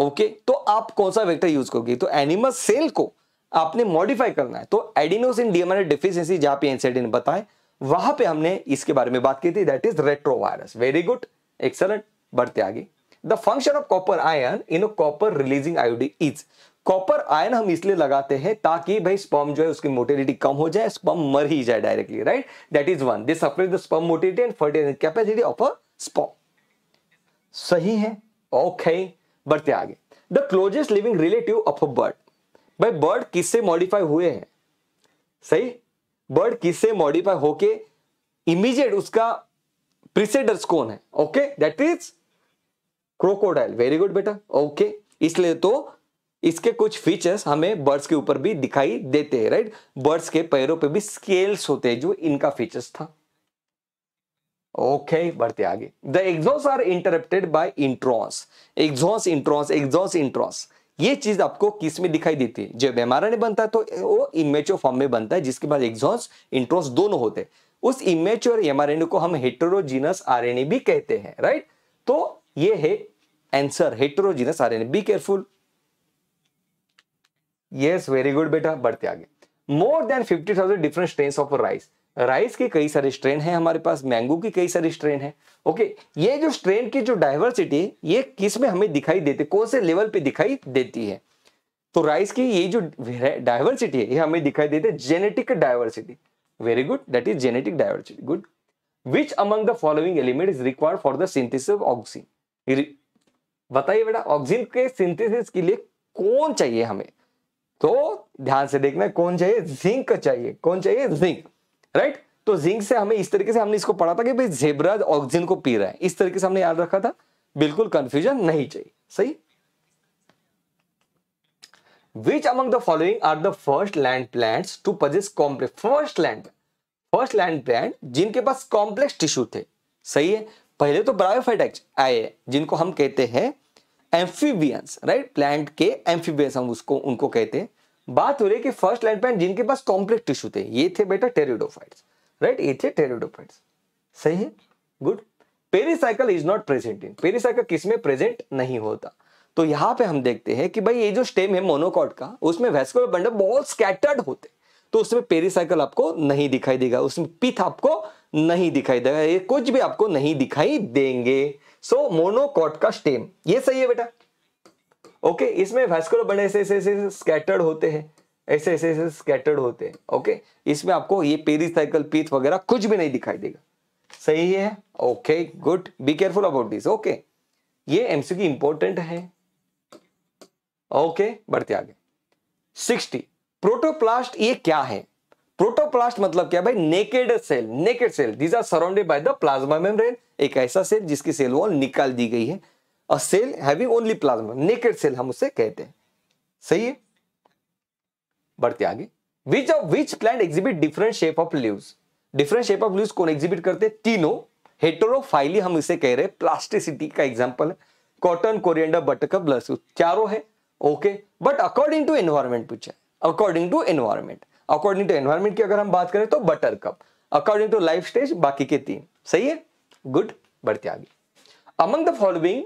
ओके, तो आप कौन सा वेक्टर यूज करोगे, तो एनिमल सेल को आपने मॉडिफाई करना है। तो एडिनोसिन डीएमए डेफिशिएंसी जहां पे एनसीईआरटी ने बताया, वहां पे हमने इसके बारे में बात की थी, that is retrovirus, very good, excellent. बढ़ते आगे, the function of copper ion in copper releasing iodine is. Copper ion हम इसलिए लगाते हैं ताकि भाई स्पर्म जो है उसकी मोर्टेलिटी कम हो जाए, स्पर्म मर ही जाए directly, right, that is one, they suppress the sperm mortality and fertilisation capacity of a sperm, सही है। Okay, बढ़ते आगे. The closest living relative of a bird. भाई बर्ड किससे मॉडिफाई हुए हैं? सही, बर्ड किससे मॉडिफाई होके इमीडिएट उसका प्रिसेडर्स कौन है? Okay, that is crocodile. Very good बेटा. ओके, इसलिए तो इसके कुछ फीचर्स हमें बर्ड्स के ऊपर भी दिखाई देते हैं, राइट. बर्ड्स के पैरों पे भी स्केल्स होते हैं जो इनका फीचर्स था. ओके, बढ़ते आगे. The exons are interrupted by introns. Exons, introns, exons, introns. ये चीज आपको किस में दिखाई देती है? जब एमआरएनए बनता है तो वो इमेच्योर फॉर्म में बनता है, जिसके बाद एक्सॉन्स, इंट्रॉन्स दोनों होते हैं. उस इमेच्योर एमआरएनए को हम हेटेरोजीनस आरएनए भी कहते हैं, राइट. तो ये है answer, heterogeneous RNA. Be careful. Yes, very good बेटा. बढ़ते आगे. More than 50,000 different strains of rice. Rice के कई सारे स्ट्रेन है हमारे पास, मैंगो की कई सारी स्ट्रेन है. ओके, ये जो स्ट्रेन की जो डाइवर्सिटी है ये किस में हमें दिखाई देती है, कौन से लेवल पे दिखाई देती है? तो राइस की ये जो डाइवर्सिटी है ये हमें दिखाई देती है genetic diversity. Very good, that is genetic diversity. Good. Which among the following element is required for the synthesis of oxygen. बताइए बेटा, ऑक्सीजन के सिंथेसिस के लिए कौन चाहिए हमें? तो ध्यान से देखना, कौन चाहिए? जिंक चाहिए. कौन चाहिए? जिंक, राइट तो जिंक से हमें, इस तरीके से हमने इसको पढ़ा था कि भाई ज़ेब्रा ऑक्सीजन को पी रहा है, इस तरीके से हमने याद रखा था. बिल्कुल कंफ्यूजन नहीं चाहिए. सही. Which among the following are the first land plants to possess complex? First land plant जिनके पास कॉम्प्लेक्स टिश्यू थे. सही है. पहले तो ब्रायोफाइट आए, जिनको हम कहते हैं एम्फीबियंस, राइट. प्लांट के एम्फीबियंस हम उनको कहते हैं. बात हो रही है कि फर्स्ट लैंड प्लांट जिनके पास कॉम्प्लेक्स टिश्यू थे, ये थे बेटा टेरिडोफाइट्स, राइट. ये थे टेरिडोफाइट्स. सही है. Good. Pericycle is not present in. Pericycle किसमें प्रेजेंट नहीं होता? तो यहाँ पे हम देखते हैं कि भाई ये जो स्टेम है मोनोकॉट का, उसमें वैस्कुलर बंडल बहुत स्कैटर्ड होते, तो उसमें पेरिसाइकल आपको नहीं दिखाई देगा, उसमें पिथ आपको नहीं दिखाई देगा, ये कुछ भी आपको नहीं दिखाई देंगे. सो मोनोकॉट का स्टेम, ये सही है बेटा. ओके, इसमें वैस्कुलर बंडल ऐसे स्कैटर्ड होते हैं, ऐसे स्कैटर्ड होते हैं. ओके, इसमें आपको ये पेरिसाइकल, पीथ वगैरह कुछ भी नहीं दिखाई देगा. सही है. Okay, good. Be careful about this. Okay, ये एमसीक्यू इंपॉर्टेंट है. ओके, बढ़ते आगे. 60 प्रोटोप्लास्ट. ये क्या है? प्रोटोप्लास्ट मतलब क्या भाई? Naked cell. Naked cell these are surrounded by the plasma membrane. एक ऐसा सेल जिसकी सेल वॉल निकाल दी गई है. A cell having only plasma, naked cell हम उसे कहते हैं. सही है. बढ़ते आगे. Which plant exhibit different shape of leaves? Different shape of leaves कौन exhibit करते हैं? तीनों. हेटरोफाइली हम इसे कह रहे हैं, प्लास्टिसिटी का एग्जाम्पल है. कॉटन, कोरिएंडर, बटरकप, लहसुन, चारों है. Okay, but according to environment पूछा है. According to environment, according to environment की अगर हम बात करें तो buttercup. According to life stage बाकी के तीन. सही है. गुड. बढ़ते आगे. Among the following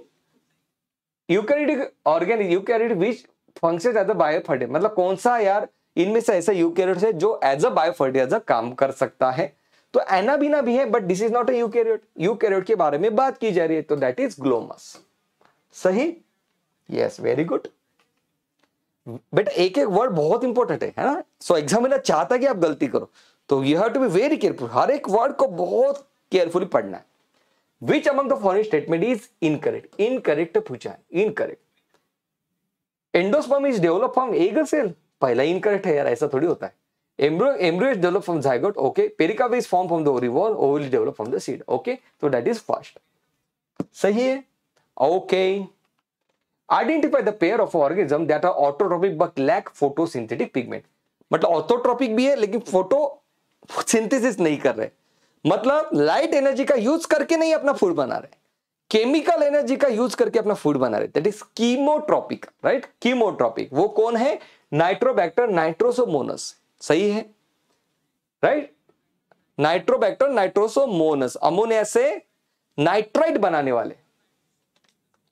eukaryotic organism, eukaryote which functions as a biofertiliser. मतलब कौन सा यार इनमें से ऐसा यूकैरियोट है जो एज अ बायोफर्टिलाइजर काम कर सकता है? तो एनाबीना भी है, but this is not a eukaryote. Eukaryote के बारे में बात की जा रही है, तो दैट इज ग्लोमस. सही. यस, वेरी गुड बेटा. एक एक वर्ड बहुत इंपॉर्टेंट है ना. सो एग्जामिनर चाहता है कि आप गलती करो, तो you have to be very careful. हर एक वर्ड को बहुत केयरफुली पढ़ना है. Which among the following statement is incorrect? Incorrect पूछा है. Incorrect. Endosperm is developed from egg cell. पहला incorrect है यार, ऐसा थोड़ी होता है. Embryo is developed from zygote. Okay. Pericarp is formed from the ovule. Ovule is developed from the seed. Okay. So that is first. सही है. Okay. Identify the pair of organisms that are autotrophic but lack photosynthetic pigment. मतलब autotrophic भी है लेकिन photosynthesis नहीं कर रहे, मतलब लाइट एनर्जी का यूज करके नहीं अपना फूड बना रहे, केमिकल एनर्जी का यूज करके अपना फूड बना रहे, that is chemotrophic, right. Chemotrophic वो कौन है? Nitrobacter nitrosomonas. सही है, राइट. नाइट्रोबैक्टर नाइट्रोसोमोनस अमोनिया से नाइट्राइट बनाने वाले,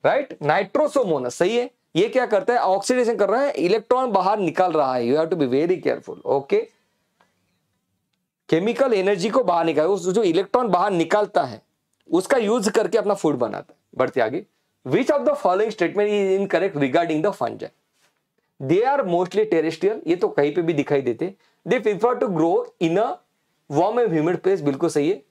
राइट. नाइट्रोसोमोनस. सही है. ये क्या करता है? ऑक्सीडेशन कर रहा है, इलेक्ट्रॉन बाहर निकाल रहा है. You have to be very careful. Okay, chemical energy को बाहर निकाल, उस जो इलेक्ट्रॉन बाहर निकालता है उसका यूज करके अपना फूड बनाता है. बढ़ते आगे. Which of the following statement is incorrect regarding the fungi? They are mostly terrestrial. ये तो कहीं पे भी दिखाई देते. They prefer to grow in a warm and humid place. बिल्कुल सही है.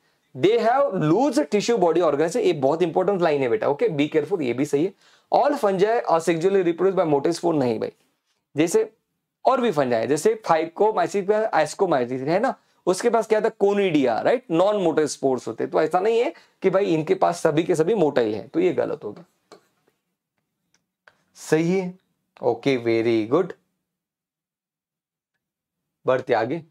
They have loose tissue body organ, ये बहुत इंपॉर्टेंट लाइन है बेटा, ओके बी केयरफुल, ये भी सही है। All fungi are sexually reproduce by motile spore, नहीं भाई, जैसे और भी फंजाई जैसे फाइकोमाइसिस एस्कोमाइसिस है ना, उसके पास क्या था conidia right, non motile spores होते, तो ऐसा नहीं है कि भाई इनके पास सभी के सभी मोटाइल है, तो ये गलत होगा, सही है ओके वेरी गुड। बढ़ते आगे,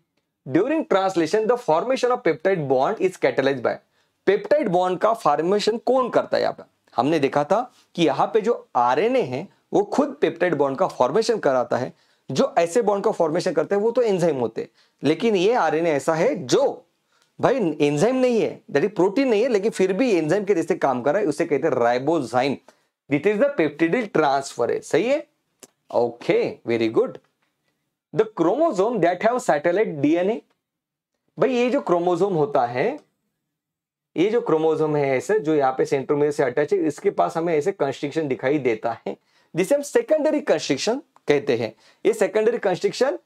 during translation the formation of peptide bond is catalysed by, peptide bond का फॉर्मेशन कौन करता है? यहाँ पे हमने देखा था कि यहाँ पे जो आरएनए है वो खुद पेप्टाइड बॉन्ड का फॉर्मेशन कराता है, जो ऐसे बॉन्ड का फॉर्मेशन करते हैं वो तो एंजाइम होते हैं, लेकिन ये आरएनए ऐसा है जो भाई एंजाइम नहीं है, दैट इज प्रोटीन नहीं है, लेकिन फिर भी एंजाइम के जैसे काम कर रहा है, उसे कहते हैं ribozyme. This is the peptidyl transfer है, सही है okay very good. The chromosome that have satellite DNA, भाई ये जो क्रोमोसोम होता है, ये जो क्रोमोसोम है ऐसे जो यहाँ पे सेंट्रोमेर से अटैच है, इसके पास हमें ऐसे कंस्ट्रिक्शन दिखाई देता है, जिसे हम सेकेंडरी कंस्ट्रिक्शन कहते हैं। ये सेकेंडरी कंस्ट्रिक्शन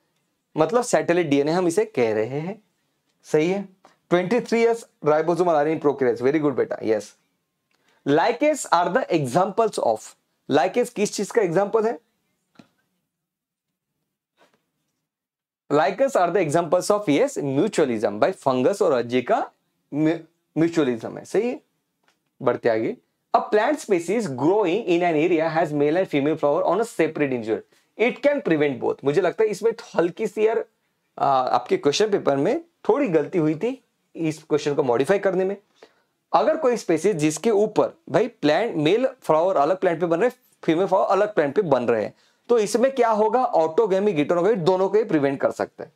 मतलब सैटेलाइट डीएनए हम इसे कह रहे हैं, सही है। 23 years ribosomal RNA प्रोक्रिएज, very good बेटा yes. Lichens are the examples of, lichens किस चीज का एग्जांपल है? Lichens are the examples of yes mutualism, भाई फंगस और अर्जी का म्यूचुअलिज्म है, सही है। बढ़ते आगे, a plant species growing in an area has male and female flower on a separate individual, it can prevent both. मुझे लगता है इसमें हल्की सी यार आपके क्वेश्चन पेपर में थोड़ी गलती हुई थी इस क्वेश्चन को मॉडिफाई करने में। अगर कोई स्पेसीज जिसके ऊपर भाई प्लांट मेल फ्लावर अलग प्लांट पे बन रहे, फीमेल फ्लावर अलग प्लांट पे बन रहे हैं, तो इसमें क्या होगा? ऑटोगेमी गिटोनोगेमी दोनों को प्रिवेंट कर सकते हैं,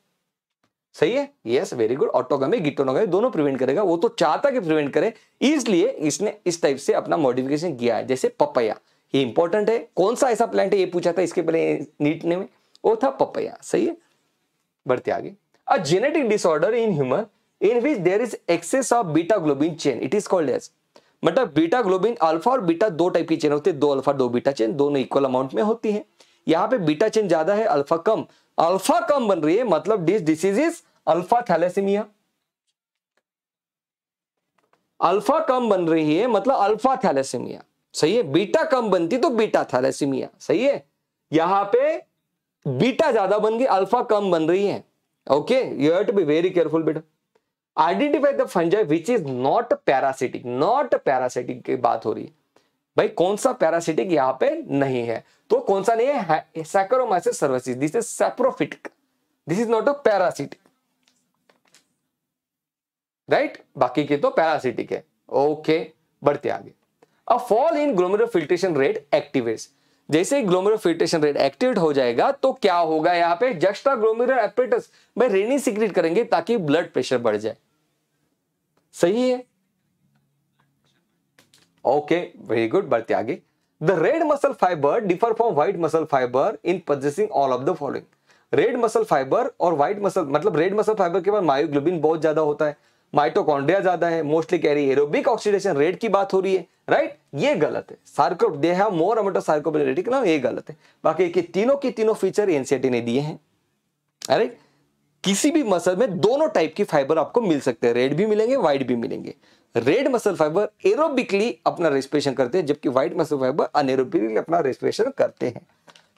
सही है yes very good. Autogamy geitonogamy दोनों प्रिवेंट करेगा, वो तो चाहता कि प्रिवेंट करे, इसलिए इसने इस टाइप से अपना मॉडिफिकेशन किया है। जैसे पपाया, ये इंपॉर्टेंट है, कौन सा ऐसा प्लांट है ये पूछा था इसके पहले नीट ने में, वो था पपाया, सही है। बढ़ते आगे, a genetic disorder in human in which there is excess of beta globin chain, it is called as, मतलब बीटा ग्लोबिन अल्फा और बीटा दो टाइप की चेन होती है, दो अल्फा दो बीटा चेन, दोनों इक्वल अमाउंट में होती है। यहाँ पे बीटा चेन ज्यादा है, अल्फा कम बन रही है, मतलब this disease is alpha thalassaemia, alpha कम बन रही है मतलब अल्फा थैलेसीमिया, सही है। बीटा कम बनती तो बीटा थैलेसीमिया, सही है। यहाँ पे बीटा ज्यादा बन गई, अल्फा कम बन रही है, okay you have to be very careful बेटा। Identify the fungi which is not parasitic, not parasitic की बात हो रही है भाई, कौन सा पैरासिटिक यहाँ पे नहीं है, तो कौन सा नहीं है? Saccharomyces cerevisiae, this is saprophytic, this is not a parasitic right, बाकी के तो पैरासिटिक है ओके। बढ़ते आगे, a fall in glomerular filtration rate activates, जैसे ग्लोमेरुलर फिल्ट्रेशन रेट एक्टिवेट हो जाएगा तो क्या होगा? यहाँ पे जस्टा ग्लोमेरुलर एपरेटस भाई रेनी सिक्रेट करेंगे ताकि ब्लड प्रेशर बढ़ जाए, सही है ओके वेरी गुड। बढ़ते आगे, the red muscle fibre differ from white muscle fibre in possessing all of the following, red muscle fibre और व्हाइट मसल, मतलब रेड मसल फाइबर के पास मायोग्लोबिन बहुत ज्यादा होता है, माइटोकॉन्ड्रिया ज्यादा है, mostly carry aerobic oxidation rate की बात हो रही है राइट, ये गलत है। They have more amount of sarcoplasmic ना, ये गलत है। बाकी के तीनों फीचर एनसीईआरटी ने दिए हैं, अरे किसी भी मसल में दोनों टाइप की फाइबर आपको मिल सकते हैं, रेड भी मिलेंगे व्हाइट भी मिलेंगे। रेड मसल फाइबर एरोबिकली अपना रेस्पिरेशन करते हैं, जबकि व्हाइट मसल फाइबर अनएरोबिकली अपना रेस्पिरेशन करते हैं,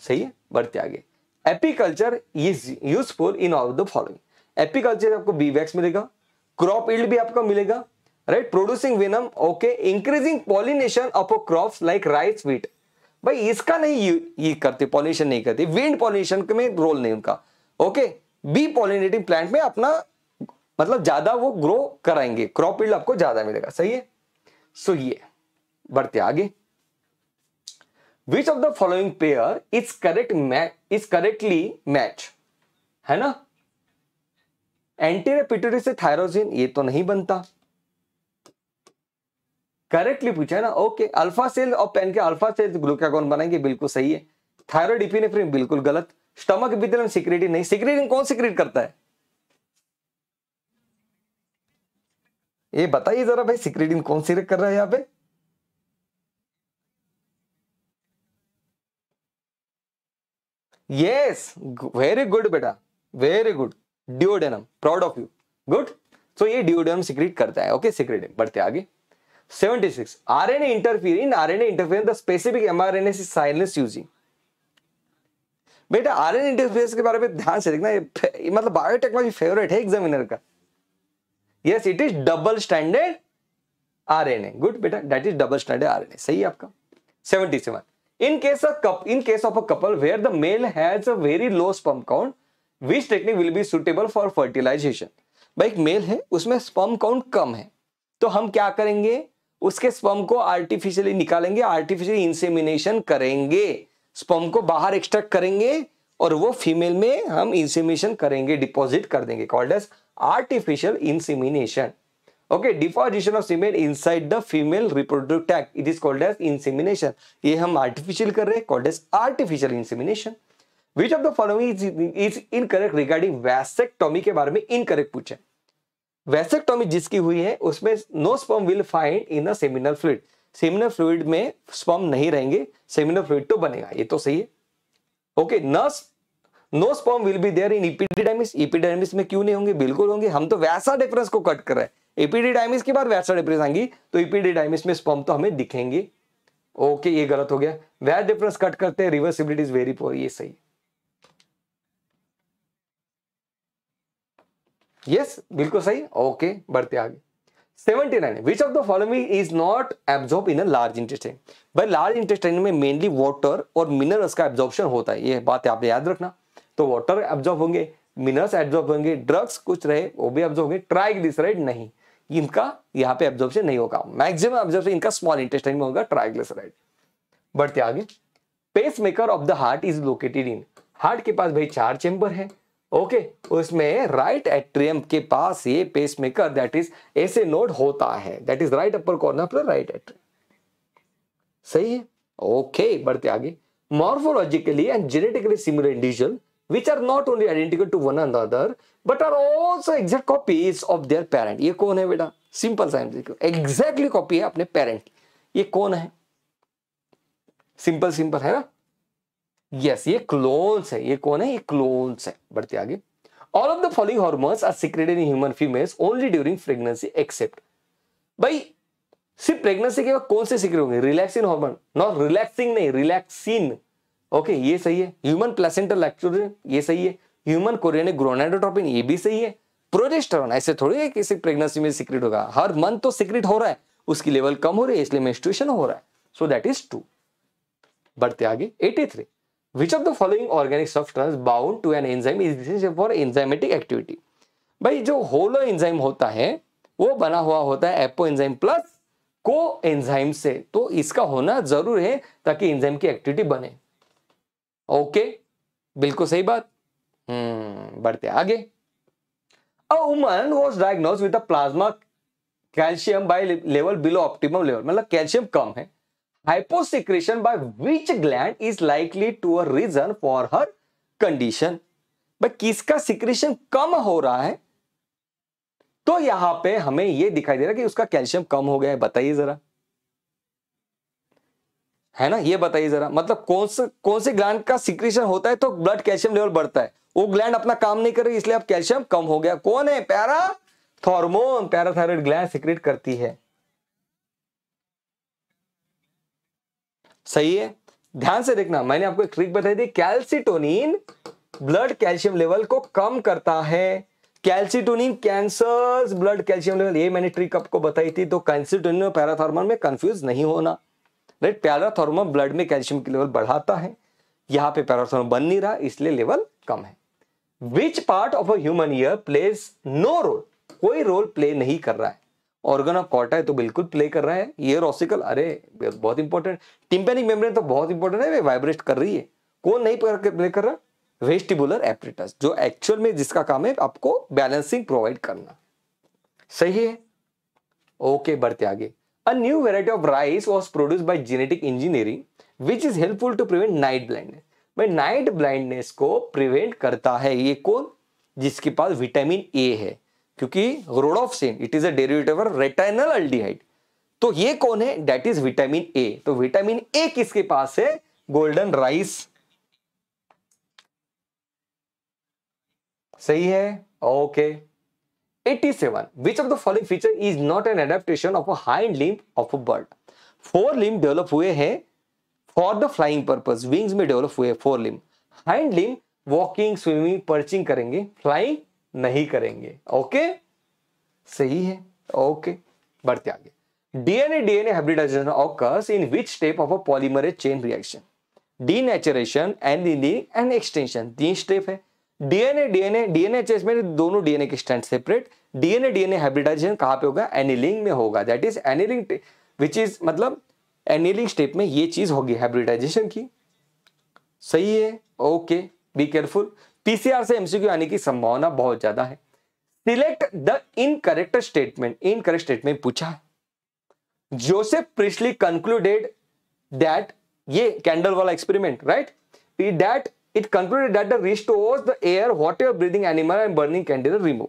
सही है। बढ़ते आगे, apiculture is useful in all the following, apiculture आपको बीवैक्स मिलेगा, क्रॉप यील्ड भी आपको मिलेगा right, producing venom okay, increasing pollination of crops like rice wheat, भाई इसका नहीं ये करते, पॉलिनेशन नहीं करते, विंड पॉलिनेशन में रोल नहीं उनका ओके। बी पॉलिनेटिंग प्लांट में अपना मतलब ज्यादा वो ग्रो कराएंगे, क्रॉप यील्ड आपको ज्यादा मिलेगा, सही है सो ये। बढ़ते आगे, which of the following pair is correct match is correctly match है ना, एंटीरियर पिट्यूटरी से थायरोसिन ये तो नहीं बनता, करेक्टली पूछा है ना ओके। अल्फा सेल और पेन के अल्फा सेल ग्लूकागॉन बनाएंगे, बिल्कुल सही है। थायराइड इपिनेफ्रिन बिल्कुल गलत। स्टमक एपिथेलियम सिक्रेटिन नहीं, सिक्रेटिन कौन सिक्रेट करता है ये बताइए जरा भाई, सिक्रेटिन कौन सिक्रेट कर रहा है यहाँ पे? यस वेरी गुड बेटा very good, duodenum, proud of you good. तो ये डिओडोरम सिक्रीट करता है. Okay, secrete. बढ़ते आगे. 76 RNA interfere in RNA interfere the specific mRNA silence using. बेटा आरएनए इंटरफेरेंस के बारे में ध्यान से देखना, मतलब बायोटेक्नोलॉजी फेवरेट है एग्जामिनर का. Yes, it is double standard RNA. Good बेटा, that is double standard RNA, सही है आपका. 77 in case of a couple where the male has a very low sperm count, which technique will be suitable for fertilization? भाई एक mail है, उसमें sperm count कम है, तो हम क्या करेंगे, उसके स्पर्म को आर्टिफिशियली निकालेंगे, आर्टिफिशियली इंसेमिनेशन करेंगे, स्पर्म को बाहर एक्सट्रैक्ट करेंगे और वो फीमेल में हम इंसेमिनेशन करेंगे, डिपॉजिट कर देंगे, called as artificial insemination. Okay, deposition of semen inside the female reproductive tract, it is called as insemination. ये हम आर्टिफिशियल कर रहे हैं, called as artificial insemination. Which of the following is incorrect regarding vasectomy? के बारे में incorrect पूछा है. वैसेक्टोमी जिसकी हुई है उसमें no sperm will find in a seminal fluid, seminal fluid में स्पर्म नहीं रहेंगे, सेमिनल फ्लूइड तो बनेगा, ये तो सही है. Okay, no sperm will be there in epididymis, epididymis में क्यों नहीं होंगे, बिल्कुल होंगे, हम तो वैसा डिफरेंस को कट कर रहे हैं, एपिडिडर्मिस के बाद वैसा डिफरेंस आएंगी तो एपिडिडर्मिस में स्पर्म तो हमें दिखेंगे. ओके, ये गलत हो गया, वैसा डिफरेंस कट करते हैं, रिवर्सिबिलिटी इज वेरी पुअर, ये सही. यस, बिल्कुल सही. ओके, बढ़ते आगे. 79 which of the following is not absorbed in a large intestine? भाई लार्ज इंटेस्टाइन में मेनली वाटर और मिनरल्स का एब्जॉर्प्शन होता है, ये बात आपने याद रखना. तो वाटर एब्जॉर्ब होंगे, मिनरल्स एब्जॉर्ब होंगे, ड्रग्स कुछ रहे वो भी एब्जॉर्ब होंगे, ट्राइग्लिसराइड नहीं, इनका यहाँ पे एब्जॉर्प्शन नहीं होगा, मैक्सिमम एब्जॉर्प्शन इनका स्मॉल इंटेस्टाइन में होगा, ट्राइग्लिसराइड. बढ़ते आगे. Pacemaker of the heart is located in, heart के पास भाई 4 चेंबर है. ओके, उसमें राइट एट्रियम के पास ये pacemaker that is SA node होता है, that is right upper corner पर राइट एट्रियम, सही है. ओके, बढ़ते आगे. Morphologically and genetically similar individual which are not only identical to one another but are also exact copies of their parent. ये कौन है बेटा? सिंपल साइंस, एग्जैक्टली कॉपी है अपने पेरेंट की. ये कौन है? सिंपल सिंपल है ना. यस, ये क्लोन्स है. ये कौन है? ये क्लोन्स है. बढ़ते आगे. All of the following hormones are secreted in human females only during pregnancy except. भाई सिर्फ प्रेगनेंसी के बाद कौन से सीक्रेट होंगे? Relaxin hormone. नॉट रिलैक्सिंग, नहीं, रिलैक्सिन. ओके, ये सही है. ह्यूमन प्लेसेंटल लैक्टोजन, ये सही है. ह्यूमन कोरियोनिक गोनाडोट्रोपिन, ये भी सही है. प्रोजेस्टेरोन ऐसे थोड़ी है कि सिर्फ प्रेगनेंसी में सीक्रेट होगा, हर मंथ तो सीक्रेट हो रहा है, उसकी लेवल कम हो रही है, इसलिए मेंस्ट्रुएशन हो रहा है. So that is true. बढ़ते आगे. 83 Which of the following organic substance bound to an enzyme is essential for enzymatic activity? भाई जो होलो एंजाइम होता है वो बना हुआ होता है apoenzyme plus coenzyme से, तो इसका होना जरूर है ताकि एंजाइम की एक्टिविटी बने. ओके, बिल्कुल सही बात. बढ़ते आगे. A woman was diagnosed with a plasma calcium by level below optimum level, मतलब कैल्शियम कम है. Hyposecretion by which gland is likely to a reason for her condition? But किसका secretion कम हो रहा है, तो यहां पे हमें यह दिखाई दे रहा है कि उसका कैल्शियम कम हो गया है. बताइए जरा, है ना, ये बताइए जरा, मतलब कौन से ग्लैंड का सिक्रेशन होता है तो ब्लड कैल्शियम लेवल बढ़ता है, वो ग्लैंड अपना काम नहीं कर रही इसलिए अब कैल्शियम कम हो गया. कौन है? पैराथॉर्मोन, पैराथायराइड ग्लैंड सिक्रेट करती है, सही है. ध्यान से देखना, मैंने आपको एक ट्रिक बताई थी, कैल्सिटोनिन ब्लड कैल्शियम लेवल को कम करता है. Calcitonin cancers blood calcium level, ये मैंने ट्रिक आपको बताई थी. तो कैल्सिटोनिन और पैराथॉर्मोन में कंफ्यूज नहीं होना, राइट. पैराथॉर्मोन ब्लड में कैल्शियम की लेवल बढ़ाता है, यहाँ पे पैराथॉर्मोन बन नहीं रहा इसलिए लेवल कम है. Which part of a human ear plays no role, कोई रोल प्ले नहीं कर रहा है. ऑर्गन ऑफ कॉर्टा है तो बिल्कुल प्ले कर रहा है. ईयर ऑसिकल, अरे बहुत इंपॉर्टेंट. टिम्पैनिक मेम्ब्रेन तो बहुत इंपॉर्टेंट है, वे वाइब्रेट कर रही है. कौन नहीं प्ले कर रहा? वेस्टिबुलर एपरेटस, जो एक्चुअल में जिसका काम है आपको बैलेंसिंग प्रोवाइड करना, सही है. ओके, बढ़ते आगे. A new variety of rice was produce by genetic engineering which is helpful to prevent night blindness. भाई नाइट ब्लाइंडनेस को प्रिवेंट करता है ये कौन? जिसके पास विटामिन ए है, क्योंकि rhodopsin it is a derivative of retinol aldehyde. तो ये कौन है? That is vitamin A. तो विटामिन ए किसके पास है? गोल्डन राइस, सही है. Okay, 87. Which of the following feature is not an adaptation of a hind limb of a bird? Fore limb develop हुए हैं for the flying purpose, wings में develop हुए fore limb. Hind limb walking, swimming, perching करेंगे, flying नहीं करेंगे। Okay, सही है। Okay, बढ़ते आगे। DNA hybridisation occurs in which step of a polymerase chain reaction? Denaturation, annealing and extension, तीन स्टेप है। डीएनए में दोनों डीएनए के स्ट्रैंड सेपरेट। डीएनए हाइब्रिडाइजेशन कहाँ पे होगा? एनीलिंग में होगा, that is annealing which is मतलब एनीलिंग स्टेप में ये चीज होगी हाइब्रिडाइजेशन की। सही है, ओके, बी केयरफुल। पीसीआर से एमसीक्यू आने की संभावना बहुत ज्यादा है। Select the incorrect statement, incorrect statement पूछा है। जोसेफ प्रिस्ली कंक्लूडेड दैट, ये कैंडल वाला experiment right, that it concluded that the restores the air whatever breathing animal and burning candle remove.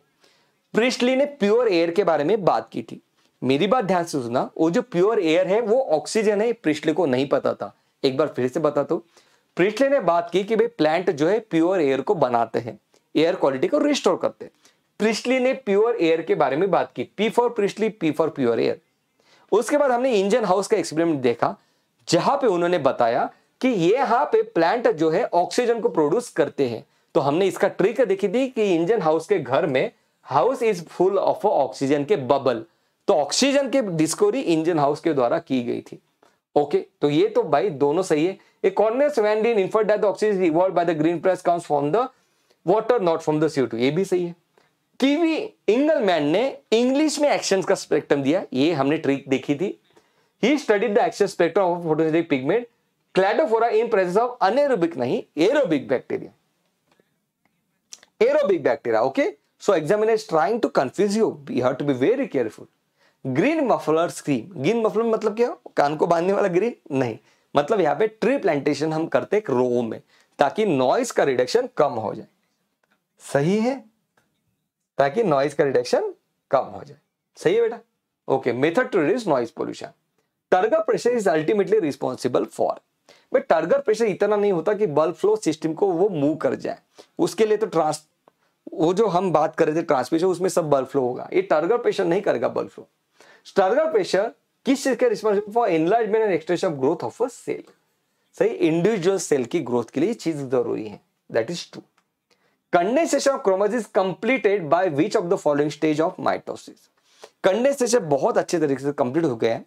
Priestley ने प्योर एयर के बारे में बात की थी, मेरी बात ध्यान से सुनना। वो जो प्योर एयर है वो ऑक्सीजन है, प्रिस्ले को नहीं पता था। एक बार फिर से बता दो, प्रिस्ले ने बात की कि भाई प्लांट जो है प्योर एयर को बनाते हैं, एयर क्वालिटी को रिस्टोर करते हैं। प्रिस्ले ने प्योर एयर के बारे में बात की, P for Priestley, P for pure air. उसके बाद हमने इंजन हाउस का एक्सपेरिमेंट देखा, जहां पे उन्होंने बताया कि यहाँ पे प्लांट जो है ऑक्सीजन को प्रोड्यूस करते हैं। तो हमने इसका ट्रिक देखी थी कि इंजन हाउस के घर में house is full of oxygen के बबल, तो ऑक्सीजन के डिस्कवरी इंजन हाउस के द्वारा की गई थी। ओके, तो ये तो भाई दोनों सही है। ए कॉर्नेस वैंडिन inferred that the oxygen evolved by the green press comes from the water not from the CO2, ये भी सही है। कीवी इंगलमैन ने इंग्लिश में एक्शन का स्पेक्ट्रम दिया, ये हमने ट्रिक देखी थी। He studied the action spectrum of photosynthetic pigment Cladophora in presence of anaerobic, नहीं aerobic bacteria, aerobic bacteria. Okay, so examiner is trying to confuse you, you have to be very careful. Green muffler scheme, green muffler मतलब क्या हो? कान को बांधने वाला green नहीं, मतलब यहाँ पे ट्री प्लांटेशन हम करते हैं रो में, ताकि नॉइज का रिडक्शन कम हो जाए। सही है, ताकि नॉइज का रिडक्शन कम हो जाए। सही है बेटा, okay. Method to reduce noise pollution, turgor pressure is ultimately responsible for, but turgor pressure इतना नहीं होता कि बल्ब फ्लो सिस्टम को वो मूव कर जाए, उसके लिए तो वो जो हम बात कर रहे थे ट्रांसमिशन, उसमें सब बल्ब फ्लो होगा, ये टर्गर प्रेशर नहीं करेगा बल्ब फ्लो। टर्गर प्रेशर किस चीज का responsible for? Enlargement and extension of growth of a cell, सही, इंडिविजुअल सेल की ग्रोथ के लिए चीज जरूरी है, that is true. Condensation of chromosomes completed by which of the following stage of mitosis? Condensation बहुत अच्छे तरीके से कंप्लीट हो गया है।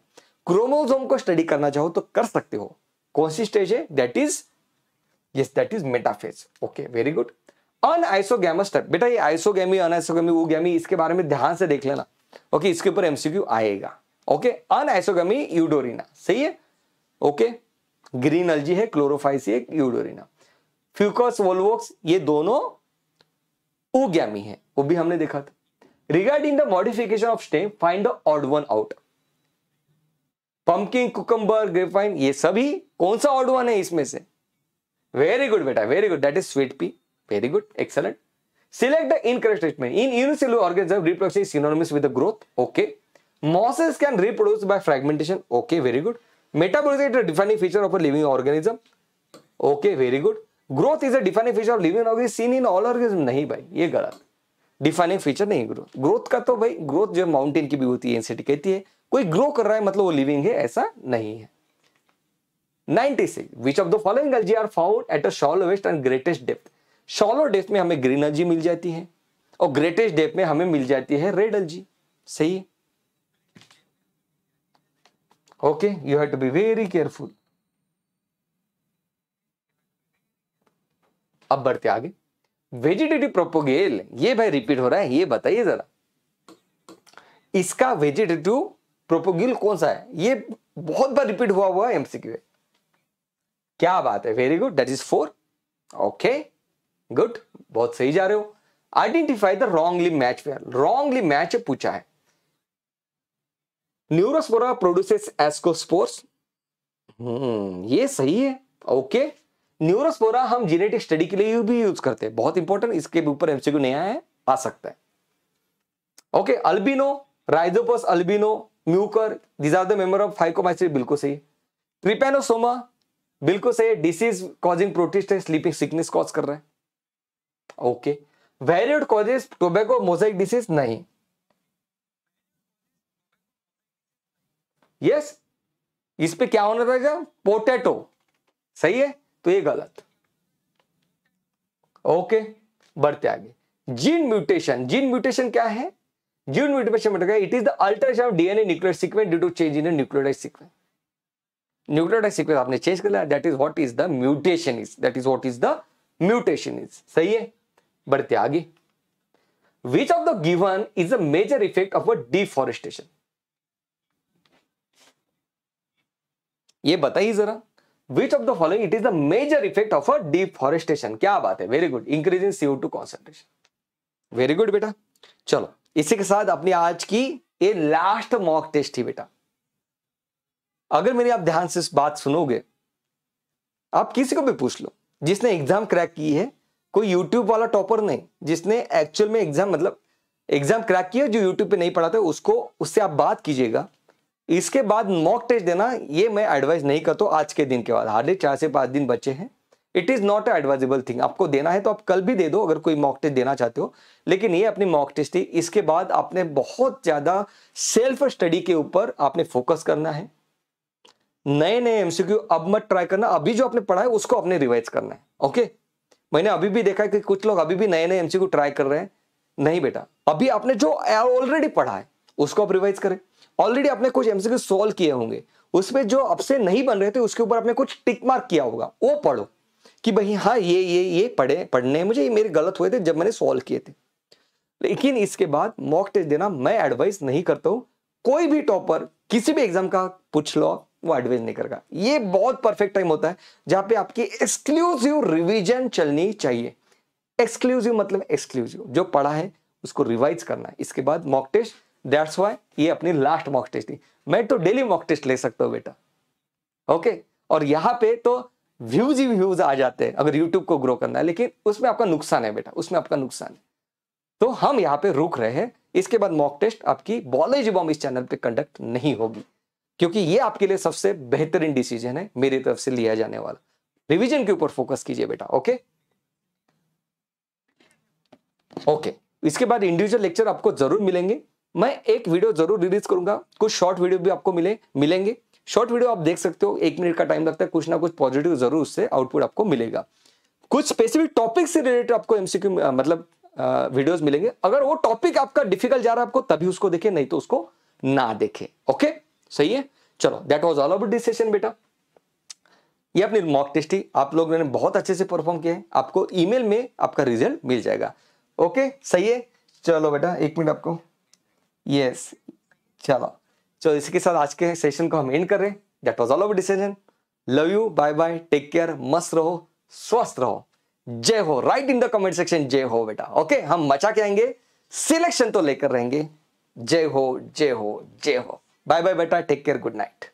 क्रोमोसोम को स्टडी करना चाहो तो कर सकते हो, कौन सी स्टेज है? That is, yes, that is metaphase. Okay, very good. Anisogamous step, बेटा ये आइसोगैमी, अनआइसोगैमी, ओगैमी, इसके बारे में ध्यान से देख लेना। ओके, इसके ऊपर एमसीक्यू आएगा। ओके, अनआइसोगैमी यूडोरिना, सही है। ओके, ग्रीन अलजी है, क्लोरोफाइसिए, यूडोरिना। फ्यूकस वोल्वोक्स, ये दोनों ओगैमी है, वो भी हमने देखा था। Regarding the modification of stem find the odd one out. Pumpkin, cucumber, grapevine, ये सभी कौन सा ऑड वन है इसमें से? वेरी गुड बेटा, very good, that is sweet pea, very good, excellent. Select the incorrect statement. In unicellular organisms, reproduction is synonymous with the growth. Okay. Mosses can reproduce by fragmentation. Okay, very good. Metabolism is a defining feature of a living organism. Okay, very good. Growth is a defining feature of living organism seen in all organisms. नहीं भाई, ये गलत, defining feature नहीं growth. Growth का तो भाई, growth जो mountain की भी होती है, एनसीईआरटी कहती है कोई ग्रो कर रहा है मतलब वो लिविंग है, ऐसा नहीं है। 96. Which of the following algae are found at a shallowest and greatest depth? Shallow depth में हमें ग्रीन अलजी मिल जाती है और ग्रेटेस्ट डेप्थ में हमें मिल जाती है रेड अलजी। सही है, okay, you have to be very careful. अब बढ़ते आगे। वेजिटेटिव प्रोपोगेल, ये भाई रिपीट हो रहा है, ये बताइए जरा इसका वेजिटेटिव प्रोपोगेल कौन सा है? ये बहुत बार रिपीट हुआ हुआ एमसीक्यू है, क्या बात है, very good, that is 4। Okay, good, बहुत सही जा रहे हो। Identify the wrongly match where, wrongly match पूछा है। न्यूरोस्पोरा प्रोड्यूसेस एस्कोस्पोर्स, ये सही है। ओके, न्यूरोस्पोरा हम जेनेटिक स्टडी के लिए भी यूज करते हैं, बहुत इंपॉर्टेंट, इसके ऊपर एमसीक्यू नया है, आ सकता है। Okay, albino, Rhizopus albino, Mucor, these are the member of Phycomycete, बिल्कुल सही। ट्रिपैनोसोमा, बिल्कुल सही, डिसीज कॉजिंग प्रोटिस्ट है, स्लीपिंग सिकनेस कॉज कर रहा है। Okay, variate causes tobacco mosaic disease, नहीं, यस, इस पे क्या होना था? पोटैटो, सही है, तो ये गलत। ओके, बढ़ते आगे। जीन म्यूटेशन क्या है? जीन म्यूटेशन मतलब it is the alteration of DNA nucleotide sequence due to change in nucleotide sequence. Nucleotide sequence आपने चेंज कर लिया, that is what is the mutation is, that is what is the mutation is, सही है। बढ़ते आगे, which of the given is a major effect of a deforestation? ये बताइए जरा, which of the following it is the major effect of a deforestation? क्या बात है, very good. Increase in CO2 concentration, very good बेटा। चलो, इसी के साथ अपनी आज की ये लास्ट मॉक टेस्ट थी बेटा। अगर मेरी आप ध्यान से इस बात सुनोगे, आप किसी को भी पूछ लो जिसने एग्जाम क्रैक की है, कोई यूट्यूब वाला टॉपर नहीं, जिसने एक्चुअल में एग्जाम क्रैक किया, जो यूट्यूब पे नहीं पढ़ाते उसको, उससे आप बात कीजिएगा। इसके बाद मॉक टेस्ट देना ये मैं एडवाइस नहीं करता हूं। आज के दिन के बाद हार्डली 4 से 5 दिन बचे हैं, it is not advisable thing. आपको देना है तो आप कल भी दे दो अगर कोई मॉक टेस्ट देना चाहते हो, लेकिन ये अपनी मॉक टेस्ट थी। इसके बाद आपने बहुत ज्यादा सेल्फ स्टडी के ऊपर आपने फोकस करना है। नए MCQ अब मत ट्राई करना, अभी जो आपने पढ़ा है उसको आपने रिवाइज करना है। ओके, मैंने अभी भी देखा है कि कुछ लोग अभी भी नए MCQ ट्राई कर रहे हैं। नहीं बेटा, अभी आपने जो ऑलरेडी पढ़ा है उसको आप रिवाइज करें। ऑलरेडी आपने कुछ MCQ सोल्व किए होंगे, उसमें जो आपसे नहीं बन रहे थे उसके ऊपर आपने कुछ टिक मार्क किया होगा, वो पढ़ो कि भाई हाँ ये पढ़ने हैं मुझे, ये मेरे गलत हुए थे जब मैंने सॉल्व किए थे। लेकिन इसके बाद मॉक टेस्ट देना मैं एडवाइस नहीं करता हूँ। कोई भी टॉपर किसी भी एग्जाम का पूछ लो, वो एडवाइस नहीं करेगा। ये बहुत परफेक्ट टाइम होता है जहां पे आपकी एक्सक्लूसिव रिवीजन चलनी चाहिए। एक्सक्लूसिव मतलब एक्सक्लूसिव, जो पढ़ा है उसको रिवाइज करना है। इसके बाद मॉक टेस्ट, दैट्स व्हाई ये अपनी लास्ट मॉक टेस्ट थी। मैं तो डेली मॉक टेस्ट ले सकता हूँ बेटा। ओके, और यहाँ पे तो व्यूज ही व्यूज आ जाते हैं अगर यूट्यूब को ग्रो करना है, लेकिन उसमें आपका नुकसान है बेटा, उसमें आपका नुकसान है। तो हम यहाँ पे रुक रहे हैं। इसके बाद मॉक टेस्ट आपकी बायोलॉजी बॉम्ब इस चैनल पे कंडक्ट नहीं होगी, क्योंकि ये आपके लिए सबसे बेहतरीन डिसीजन है मेरी तरफ से लिया जाने वाला। रिवीजन के ऊपर फोकस कीजिए बेटा। ओके ओके, इसके बाद इंडिविजुअल लेक्चर आपको जरूर मिलेंगे। मैं एक वीडियो जरूर रिलीज करूंगा, कुछ शॉर्ट वीडियो भी आपको मिलेंगे। शॉर्ट वीडियो आप देख सकते हो, 1 मिनट का टाइम लगता है, कुछ ना कुछ पॉजिटिव जरूर उससे आउटपुट आपको मिलेगा। कुछ स्पेसिफिक टॉपिक से रिलेटेड आपको MCQ मतलब वीडियोस मिलेंगे। अगर वो टॉपिक आपका डिफिकल्ट जा रहा है आपको, तभी उसको देखें, नहीं तो उसको ना देखें। ओके, सही है। चलो, that was all about this session बेटा। ये अपनी मॉक टेस्ट थी, आप लोगों ने बहुत अच्छे से परफॉर्म किया है। आपको ईमेल में आपका रिजल्ट मिल जाएगा। ओके, सही है। चलो बेटा, 1 मिनट आपको, यस, चलो इसी के साथ आज के सेशन को हम एंड कर रहे हैं। That was all about this session. Love you, bye bye, take care, मस्त रहो, स्वस्थ रहो, जय हो। Write in the comment section, जय हो बेटा। ओके, हम मचा के आएंगे, सिलेक्शन तो लेकर रहेंगे। जय हो, जय हो, जय हो। बाय बाय बेटा, टेक केयर, गुड नाइट।